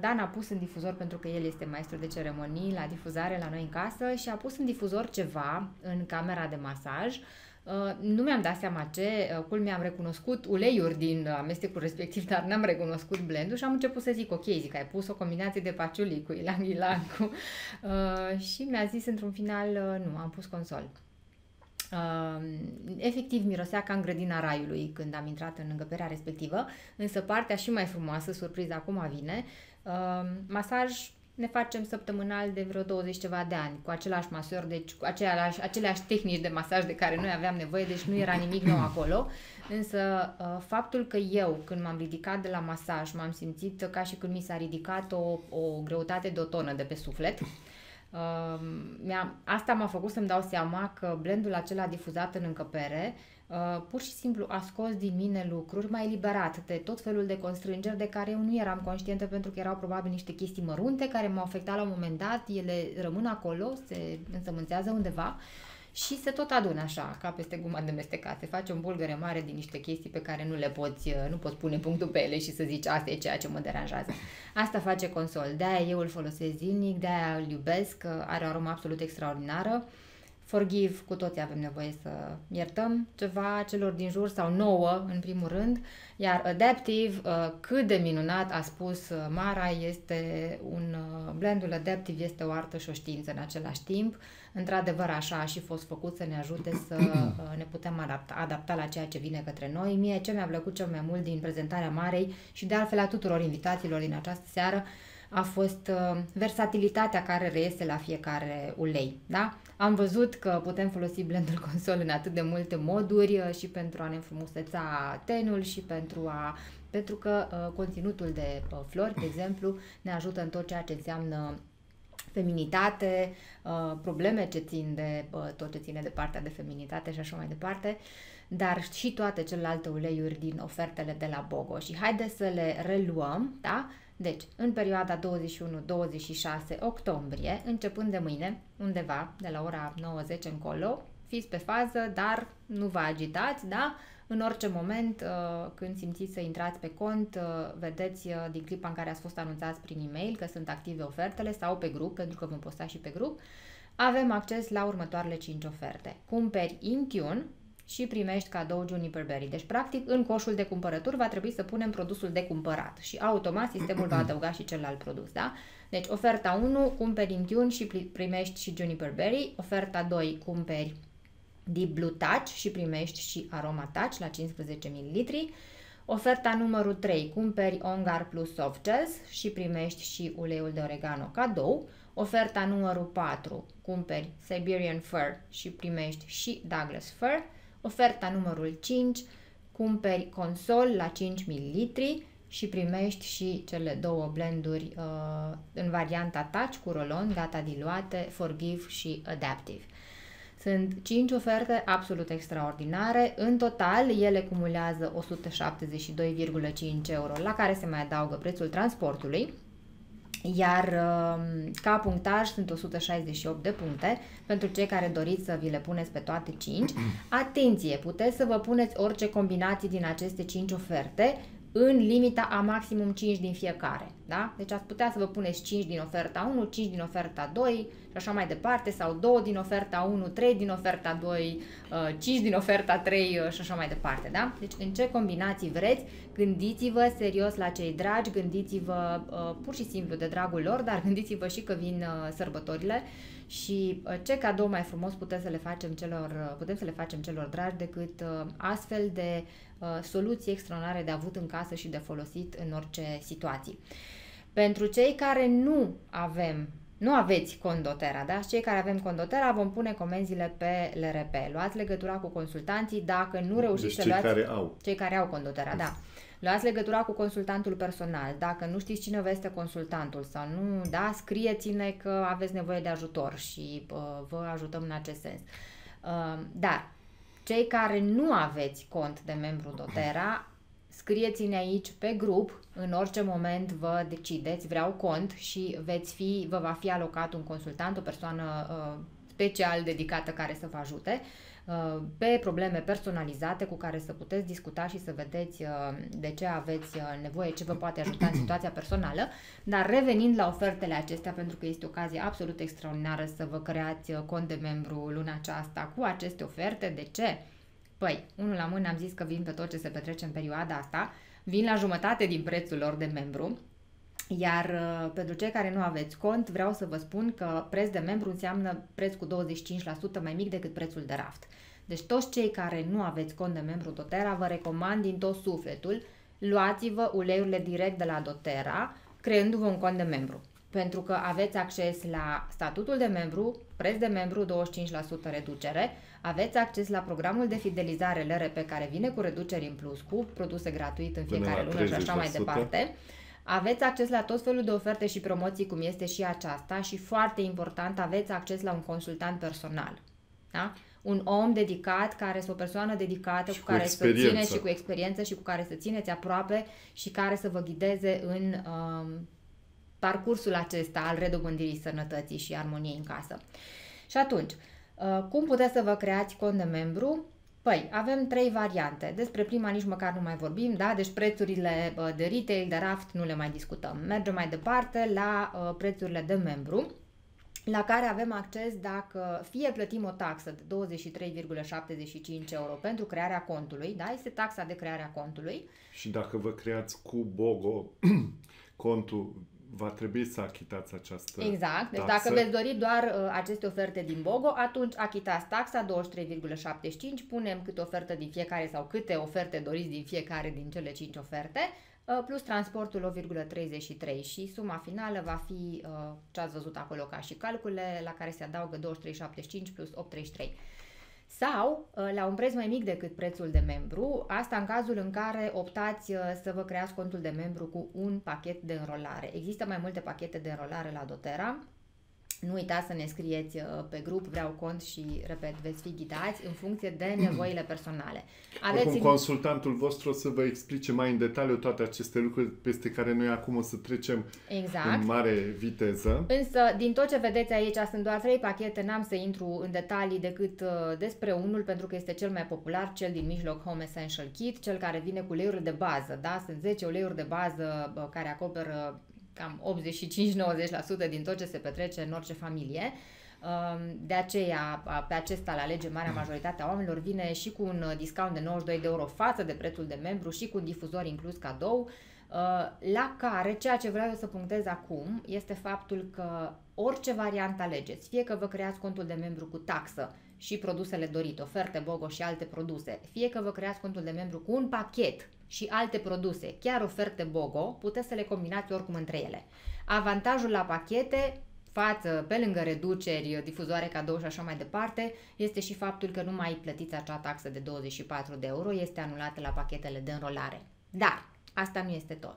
Dan a pus în difuzor, pentru că el este maestru de ceremonii la difuzare la noi în casă, și a pus în difuzor ceva în camera de masaj. Nu mi-am dat seama ce, culmea am recunoscut uleiuri din amestecul respectiv, dar n-am recunoscut blendul și am început să zic, ok, zic, ai pus o combinație de paciulii cu ilang-ilang cu... și mi-a zis într-un final, nu, am pus Console. Uh, efectiv mirosea ca în grădina raiului când am intrat în încăperea respectivă, însă partea și mai frumoasă, surpriza acum vine. Uh, masaj ne facem săptămânal de vreo douăzeci ceva de ani, cu același masor, deci cu aceleași, aceleași tehnici de masaj de care noi aveam nevoie, deci nu era nimic nou acolo, însă uh, faptul că eu când m-am ridicat de la masaj m-am simțit ca și când mi s-a ridicat o, o greutate de o tonă de pe suflet. Uh, asta m-a făcut să-mi dau seama că blendul acela difuzat în încăpere uh, pur și simplu a scos din mine lucruri, m-a eliberat de tot felul de constrângeri de care eu nu eram conștientă, pentru că erau probabil niște chestii mărunte care m-au afectat la un moment dat, ele rămân acolo, se însămânțează undeva și se tot adună așa, ca peste guma de mestecat. Se face un bulgăre mare din niște chestii pe care nu le poți, nu poți pune punctul pe ele și să zici, asta e ceea ce mă deranjează. Asta face Console, de-aia eu îl folosesc zilnic, de-aia îl iubesc, are o aromă absolut extraordinară. Forgive, cu toții avem nevoie să iertăm ceva celor din jur sau nouă, în primul rând. Iar Adaptive, cât de minunat a spus Mara, este un blendul Adaptive este o artă și o știință în același timp. Într-adevăr, așa a și fost făcut să ne ajute să ne putem adapta, adapta la ceea ce vine către noi. Mie ce mi-a plăcut cel mai mult din prezentarea Marei și de altfel a tuturor invitațiilor din această seară a fost versatilitatea care reiese la fiecare ulei. Da? Am văzut că putem folosi blendul Console în atât de multe moduri și pentru a ne înfrumuseța tenul și pentru a... pentru că conținutul de flori, de exemplu, ne ajută în tot ceea ce înseamnă feminitate, probleme ce țin de tot ce ține de partea de feminitate și așa mai departe, dar și toate celelalte uleiuri din ofertele de la BOGO. Și haideți să le reluăm, da? Deci, în perioada douăzeci și unu douăzeci și șase octombrie, începând de mâine, undeva de la ora nouă zece încolo, fiți pe fază, dar nu vă agitați, da? În orice moment, când simțiți să intrați pe cont, vedeți din clipa în care ați fost anunțați prin e-mail că sunt active ofertele sau pe grup, pentru că vom posta și pe grup, avem acces la următoarele cinci oferte. Cumperi InTune și primești cadou Juniper Berry. Deci, practic, în coșul de cumpărături va trebui să punem produsul de cumpărat și automat sistemul va adăuga și celălalt produs. Da? Deci, oferta unu, cumperi InTune și primești și Juniper Berry. Oferta doi, cumperi Deep Blue Touch și primești și Aroma Touch la cincisprezece mililitri. Oferta numărul trei, cumperi On Guard plus Soft Gels și primești și uleiul de Oregano cadou. Oferta numărul patru, cumperi Siberian Fir și primești și Douglas Fir. Oferta numărul cinci, cumperi Console la cinci mililitri și primești și cele două blenduri uh, în varianta Touch cu rolon, gata diluate, Forgive și Adaptive. Sunt cinci oferte absolut extraordinare, în total ele cumulează o sută șaptezeci și doi virgulă cinci euro, la care se mai adaugă prețul transportului. Iar ca punctaj sunt o sută șaizeci și opt de puncte pentru cei care doriți să vi le puneți pe toate cinci. Atenție, puteți să vă puneți orice combinații din aceste cinci oferte în limita a maximum cinci din fiecare. Da? Deci ați putea să vă puneți cinci din oferta unu, cinci din oferta doi și așa mai departe, sau doi din oferta unu, trei din oferta doi, cinci din oferta trei și așa mai departe. Da? Deci în ce combinații vreți, gândiți-vă serios la cei dragi, gândiți-vă pur și simplu de dragul lor, dar gândiți-vă și că vin sărbătorile și ce cadou mai frumos putem să le facem celor, putem să le facem celor dragi decât astfel de soluții extraordinare de avut în casă și de folosit în orice situații. Pentru cei care nu avem, nu aveți cont doTERRA, da? Și cei care avem cont doTERRA vom pune comenzile pe L R P. Luați legătura cu consultanții dacă nu reușiți deci să luați... Cei care au. Cei care au cont doTERRA, da. Luați legătura cu consultantul personal. Dacă nu știți cine vă este consultantul sau nu, da, scrieți-ne că aveți nevoie de ajutor și uh, vă ajutăm în acest sens. Uh, dar cei care nu aveți cont de membru doTERRA, scrieți-ne aici pe grup, în orice moment vă decideți, vreau cont și veți fi, vă va fi alocat un consultant, o persoană uh, special dedicată care să vă ajute uh, pe probleme personalizate cu care să puteți discuta și să vedeți uh, de ce aveți uh, nevoie, ce vă poate ajuta în situația personală. Dar revenind la ofertele acestea, pentru că este o ocazie absolut extraordinară să vă creați uh, cont de membru luna aceasta cu aceste oferte. De ce? Păi, unul la mână am zis că vin pe tot ce se petrece în perioada asta, vin la jumătate din prețul lor de membru, iar pentru cei care nu aveți cont, vreau să vă spun că preț de membru înseamnă preț cu douăzeci și cinci la sută mai mic decât prețul de raft. Deci toți cei care nu aveți cont de membru doTERRA, vă recomand din tot sufletul, luați-vă uleiurile direct de la doTERRA, creându-vă un cont de membru. Pentru că aveți acces la statutul de membru, preț de membru douăzeci și cinci la sută reducere, aveți acces la programul de fidelizare L R P care vine cu reduceri în plus, cu produse gratuite în fiecare lună și așa mai departe. Aveți acces la tot felul de oferte și promoții, cum este și aceasta, și foarte important, aveți acces la un consultant personal. Da? Un om dedicat, care este o persoană dedicată cu, cu care să țineți și cu experiență și cu care să țineți aproape și care să vă ghideze în... Um, parcursul acesta al redobândirii sănătății și armoniei în casă. Și atunci, cum puteți să vă creați cont de membru? Păi, avem trei variante. Despre prima nici măcar nu mai vorbim, da? Deci prețurile de retail, de raft, nu le mai discutăm. Mergem mai departe la prețurile de membru, la care avem acces dacă fie plătim o taxă de douăzeci și trei virgulă șaptezeci și cinci euro pentru crearea contului, da? Este taxa de crearea contului. Și dacă vă creați cu BOGO contul, va trebui să achitați această taxă. Exact. Deci dacă veți dori doar uh, aceste oferte din BOGO, atunci achitați taxa douăzeci și trei virgulă șaptezeci și cinci, punem câte ofertă din fiecare sau câte oferte doriți din fiecare din cele cinci oferte, uh, plus transportul o virgulă treizeci și trei și suma finală va fi uh, ce ați văzut acolo ca și calcule, la care se adaugă douăzeci și trei virgulă șaptezeci și cinci plus opt virgulă treizeci și trei. Sau la un preț mai mic decât prețul de membru, asta în cazul în care optați să vă creați contul de membru cu un pachet de înrolare. Există mai multe pachete de înrolare la doTERRA. Nu uitați să ne scrieți pe grup, vreau cont și, repet, veți fi ghidați în funcție de nevoile personale. Aveți acum, consultantul vostru o să vă explice mai în detaliu toate aceste lucruri peste care noi acum o să trecem exact. În mare viteză. Însă, din tot ce vedeți aici, sunt doar trei pachete, n-am să intru în detalii decât despre unul, pentru că este cel mai popular, cel din mijloc, Home Essential Kit, cel care vine cu uleiuri de bază. Da? Sunt zece uleiuri de bază care acoperă cam optzeci și cinci la nouăzeci la sută din tot ce se petrece în orice familie. De aceea, pe acesta la lege marea majoritatea oamenilor vine și cu un discount de nouăzeci și doi de euro față de prețul de membru și cu un difuzor inclus cadou, la care ceea ce vreau eu să punctez acum este faptul că orice variantă alegeți, fie că vă creați contul de membru cu taxă și produsele dorite, oferte BOGO și alte produse, fie că vă creați contul de membru cu un pachet și alte produse, chiar oferte BOGO, puteți să le combinați oricum între ele. Avantajul la pachete, față, pe lângă reduceri, difuzoare cadou și așa mai departe, este și faptul că nu mai plătiți acea taxă de douăzeci și patru de euro, este anulată la pachetele de înrolare. Dar asta nu este tot.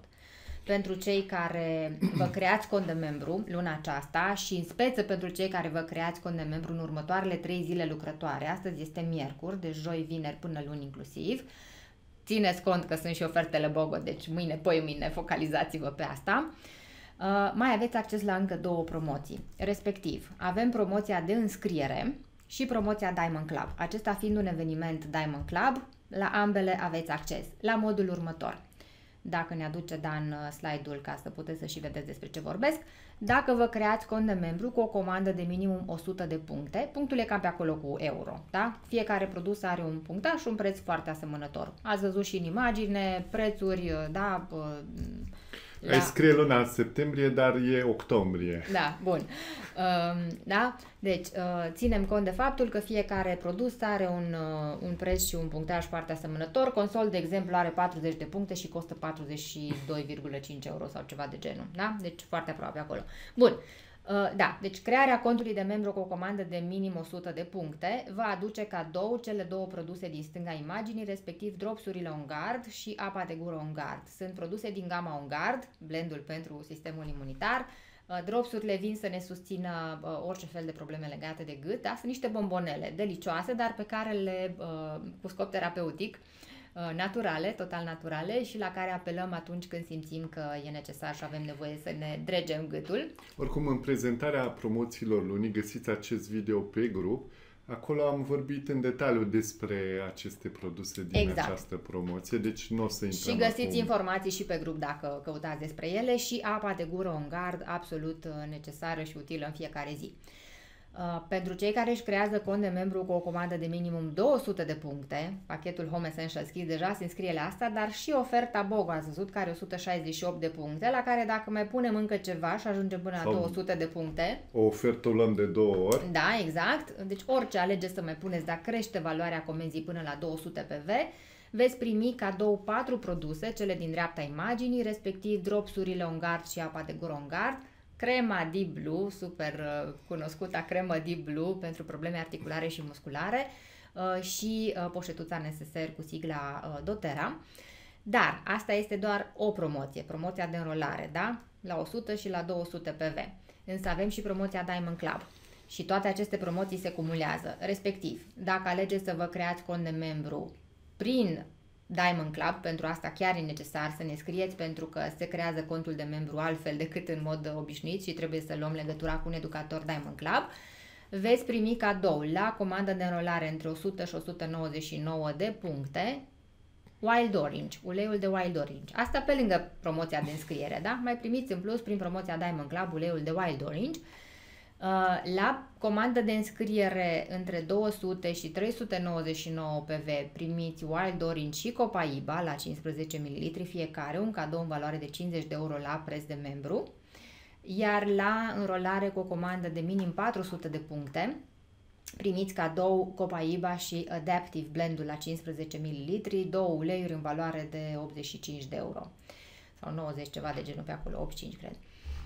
Pentru cei care vă creați cont de membru luna aceasta și în speță pentru cei care vă creați cont de membru în următoarele trei zile lucrătoare, astăzi este miercuri, deci joi, vineri până luni inclusiv, țineți cont că sunt și ofertele BOGO, deci mâine, poimâine, focalizați-vă pe asta. Uh, mai aveți acces la încă două promoții, respectiv avem promoția de înscriere și promoția Diamond Club, acesta fiind un eveniment Diamond Club, la ambele aveți acces, la modul următor. Dacă ne aduce Dan slide-ul ca să puteți să și vedeți despre ce vorbesc, dacă vă creați cont de membru cu o comandă de minimum o sută de puncte, punctul e cam pe acolo cu euro, da? Fiecare produs are un punctaj și un preț foarte asemănător. Ați văzut și în imagine, prețuri, da? Da. Ai scrie luna septembrie, dar e octombrie. Da, bun. Da? Deci, ținem cont de faptul că fiecare produs are un, un preț și un punctaj foarte asemănător. Console, de exemplu, are patruzeci de puncte și costă patruzeci și doi virgulă cinci euro sau ceva de genul. Da? Deci, foarte aproape acolo. Bun. Da, deci crearea contului de membru cu o comandă de minim o sută de puncte va aduce cadou cele două produse din stânga imaginii, respectiv dropsurile On Guard și apa de gură On Guard. Sunt produse din gama On Guard, blendul pentru sistemul imunitar. Dropsurile vin să ne susțină orice fel de probleme legate de gât. Da? Sunt niște bombonele delicioase, dar pe care le, cu scop terapeutic, naturale, total naturale și la care apelăm atunci când simțim că e necesar și avem nevoie să ne dregem gâtul. Oricum, în prezentarea promoțiilor lunii găsiți acest video pe grup. Acolo am vorbit în detaliu despre aceste produse din exact. Această promoție, deci nu o să intrăm. Și găsiți acum informații și pe grup dacă căutați despre ele și apa de gură On Guard, absolut necesară și utilă în fiecare zi. Uh, pentru cei care își creează cont de membru cu o comandă de minimum două sute de puncte, pachetul Home Essentials Kit deja se înscrie la asta, dar și oferta BOGO, ați văzut, care are o sută șaizeci și opt de puncte, la care dacă mai punem încă ceva și ajungem până la două sute de puncte. O ofertă o luăm de două ori. Da, exact. Deci orice alegeți să mai puneți, dacă crește valoarea comenzii până la două sute P V, veți primi cadou patru produse, cele din dreapta imaginii, respectiv dropsurile On Guard și apa de gură On Guard, crema Deep Blue, super cunoscuta crema Deep Blue pentru probleme articulare și musculare și poșetuța necesar cu sigla doTERRA. Dar asta este doar o promoție, promoția de înrolare, da? La o sută și la două sute P V. Însă avem și promoția Diamond Club și toate aceste promoții se cumulează. Respectiv, dacă alegeți să vă creați cont de membru prin Diamond Club, pentru asta chiar e necesar să ne scrieți, pentru că se creează contul de membru altfel decât în mod obișnuit și trebuie să luăm legătura cu un educator Diamond Club, veți primi cadou la comandă de înrolare între o sută și o sută nouăzeci și nouă de puncte Wild Orange, uleiul de Wild Orange. Asta pe lângă promoția de înscriere, da? Mai primiți în plus prin promoția Diamond Club uleiul de Wild Orange. La comandă de înscriere între două sute și trei sute nouăzeci și nouă P V primiți Wild Orange și copaiba la cincisprezece ml fiecare, un cadou în valoare de cincizeci de euro la preț de membru, iar la înrolare cu o comandă de minim patru sute de puncte primiți cadou copaiba și Adaptive blendul la cincisprezece ml, două uleiuri în valoare de optzeci și cinci de euro sau nouăzeci, ceva de genul pe acolo, optzeci și cinci cred.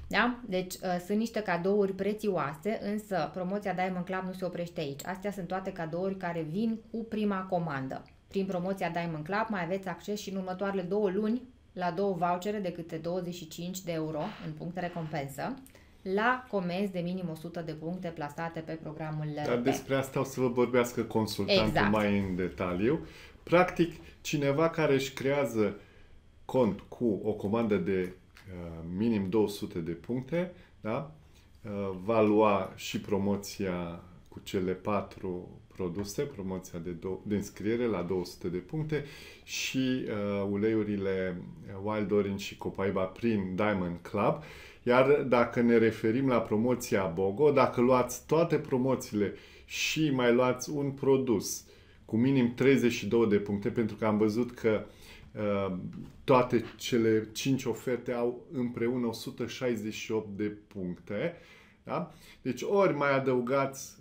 Da? Deci uh, sunt niște cadouri prețioase, însă promoția Diamond Club nu se oprește aici. Astea sunt toate cadouri care vin cu prima comandă. Prin promoția Diamond Club mai aveți acces și în următoarele două luni la două vouchere de câte douăzeci și cinci de euro în puncte recompensă, la comenzi de minim o sută de puncte plasate pe programul L R P. Dar despre asta o să vă vorbească consultantul exact. Mai în detaliu. Practic, cineva care își creează cont cu o comandă de minim două sute de puncte, da? Va lua și promoția cu cele patru produse, promoția de, de înscriere la două sute de puncte și uh, uleiurile Wild Orange și copaiba prin Diamond Club. Iar dacă ne referim la promoția BOGO, dacă luați toate promoțiile și mai luați un produs cu minim treizeci și două de puncte, pentru că am văzut că toate cele cinci oferte au împreună o sută șaizeci și opt de puncte. Da? Deci ori mai adăugați,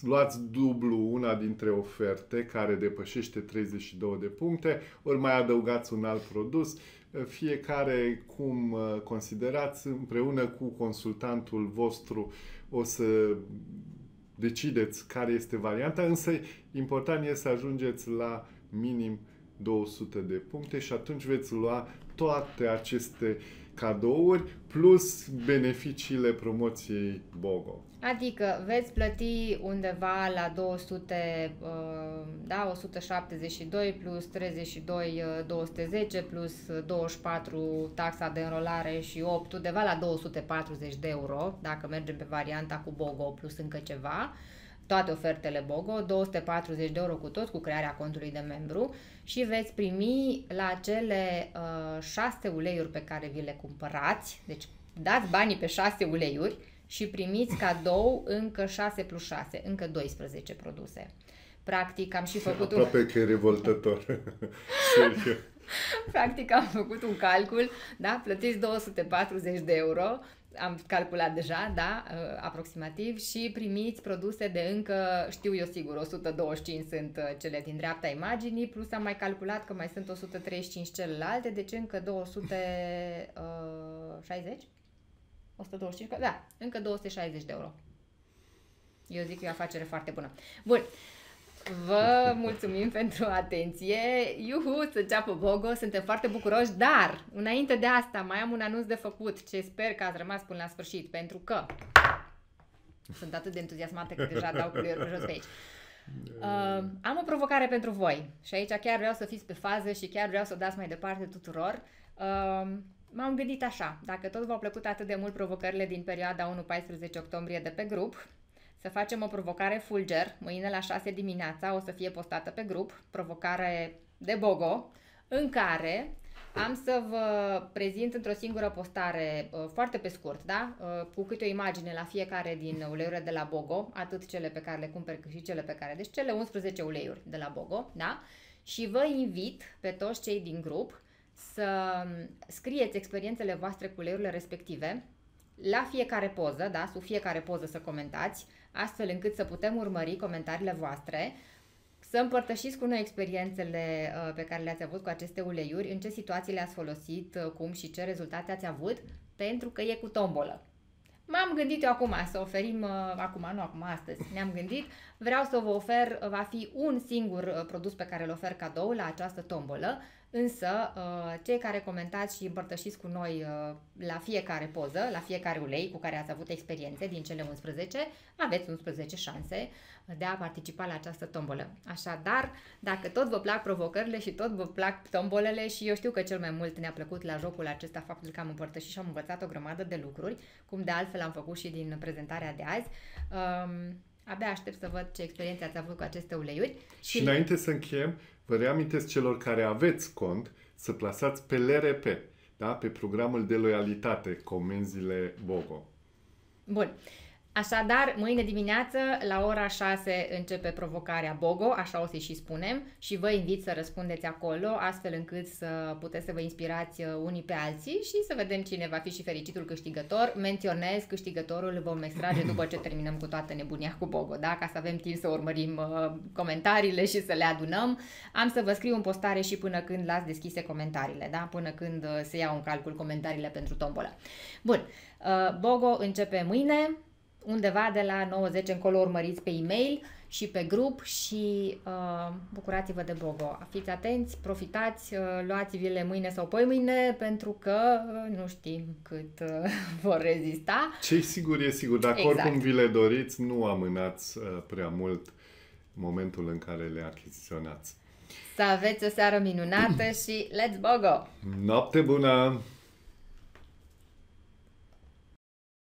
luați dublu una dintre oferte care depășește treizeci și două de puncte, ori mai adăugați un alt produs, fiecare cum considerați, împreună cu consultantul vostru o să decideți care este varianta, însă important este să ajungeți la minim două sute de puncte și atunci veți lua toate aceste cadouri plus beneficiile promoției BOGO. Adică veți plăti undeva la două sute, da, o sută șaptezeci și doi plus treizeci și doi, două sute zece plus douăzeci și patru taxa de înrolare și opt, undeva la două sute patruzeci de euro, dacă mergem pe varianta cu BOGO plus încă ceva. Toate ofertele BOGO, două sute patruzeci de euro cu tot, cu crearea contului de membru, și veți primi la cele uh, șase uleiuri pe care vi le cumpărați, deci dați banii pe șase uleiuri și primiți cadou încă șase plus șase, încă doisprezece produse. Practic am și făcut un... Aproape că e revoltător. Serios. Practic am făcut un calcul, da? Plătiți două sute patruzeci de euro, am calculat deja, da, aproximativ, și primiți produse de încă, știu eu sigur, o sută douăzeci și cinci sunt cele din dreapta imaginii, plus am mai calculat că mai sunt o sută treizeci și cinci celelalte, deci încă două sute șaizeci? o sută douăzeci și cinci? Da, încă două sute șaizeci de euro. Eu zic că e o afacere foarte bună. Bun. Vă mulțumim pentru atenție. Iuhu, să înceapă BOGO, suntem foarte bucuroși, dar înainte de asta mai am un anunț de făcut, ce sper că ați rămas până la sfârșit, pentru că sunt atât de entuziasmată că deja dau culoiuri pe jos pe aici. Uh, am o provocare pentru voi și aici chiar vreau să fiți pe fază și chiar vreau să o dați mai departe tuturor. Uh, M-am gândit așa, dacă tot v-au plăcut atât de mult provocările din perioada unu paisprezece octombrie de pe grup, să facem o provocare fulger, mâine la șase dimineața o să fie postată pe grup, provocare de BOGO, în care am să vă prezint într-o singură postare, foarte pe scurt, da? Cu câte o imagine la fiecare din uleiurile de la BOGO, atât cele pe care le cumperi cât și cele pe care, deci cele unsprezece uleiuri de la BOGO, da? Și vă invit pe toți cei din grup să scrieți experiențele voastre cu uleiurile respective, la fiecare poză, da? Sub fiecare poză să comentați, astfel încât să putem urmări comentariile voastre, să împărtășiți cu noi experiențele pe care le-ați avut cu aceste uleiuri, în ce situații le-ați folosit, cum și ce rezultate ați avut, pentru că e cu tombolă. M-am gândit eu acum să oferim, acum nu, acum astăzi ne-am gândit, vreau să vă ofer, va fi un singur produs pe care îl ofer cadou la această tombolă, însă cei care comentați și împărtășiți cu noi la fiecare poză, la fiecare ulei cu care ați avut experiențe din cele unsprezece, aveți unsprezece șanse de a participa la această tombolă. Așadar, dacă tot vă plac provocările și tot vă plac tombolele, și eu știu că cel mai mult ne-a plăcut la jocul acesta faptul că am împărtășit și am învățat o grămadă de lucruri, cum de altfel am făcut și din prezentarea de azi, um, abia aștept să văd ce experiențe ați avut cu aceste uleiuri. Și, și înainte să încheiem, vă reamintesc celor care aveți cont să plasați pe L R P, da? Pe programul de loialitate, comenzile BOGO. Bun. Așadar, mâine dimineață, la ora șase, începe provocarea BOGO, așa o să-i și spunem, și vă invit să răspundeți acolo, astfel încât să puteți să vă inspirați unii pe alții și să vedem cine va fi și fericitul câștigător. Menționez, câștigătorul vom extrage după ce terminăm cu toată nebunia cu BOGO, da? Ca să avem timp să urmărim comentariile și să le adunăm. Am să vă scriu în postare și până când las deschise comentariile, da? Până când se iau în calcul comentariile pentru tombola. Bun, BOGO începe mâine. Undeva de la nouă zece încolo urmăriți pe e-mail și pe grup și uh, bucurați-vă de BOGO. Fiți atenți, profitați, uh, luați-vi-le mâine sau poi mâine, pentru că uh, nu știm cât uh, vor rezista. Ce-i sigur e sigur, dacă exact. Oricum vi le doriți, nu amânați uh, prea mult momentul în care le achiziționați. Să aveți o seară minunată și let's BOGO! Noapte bună!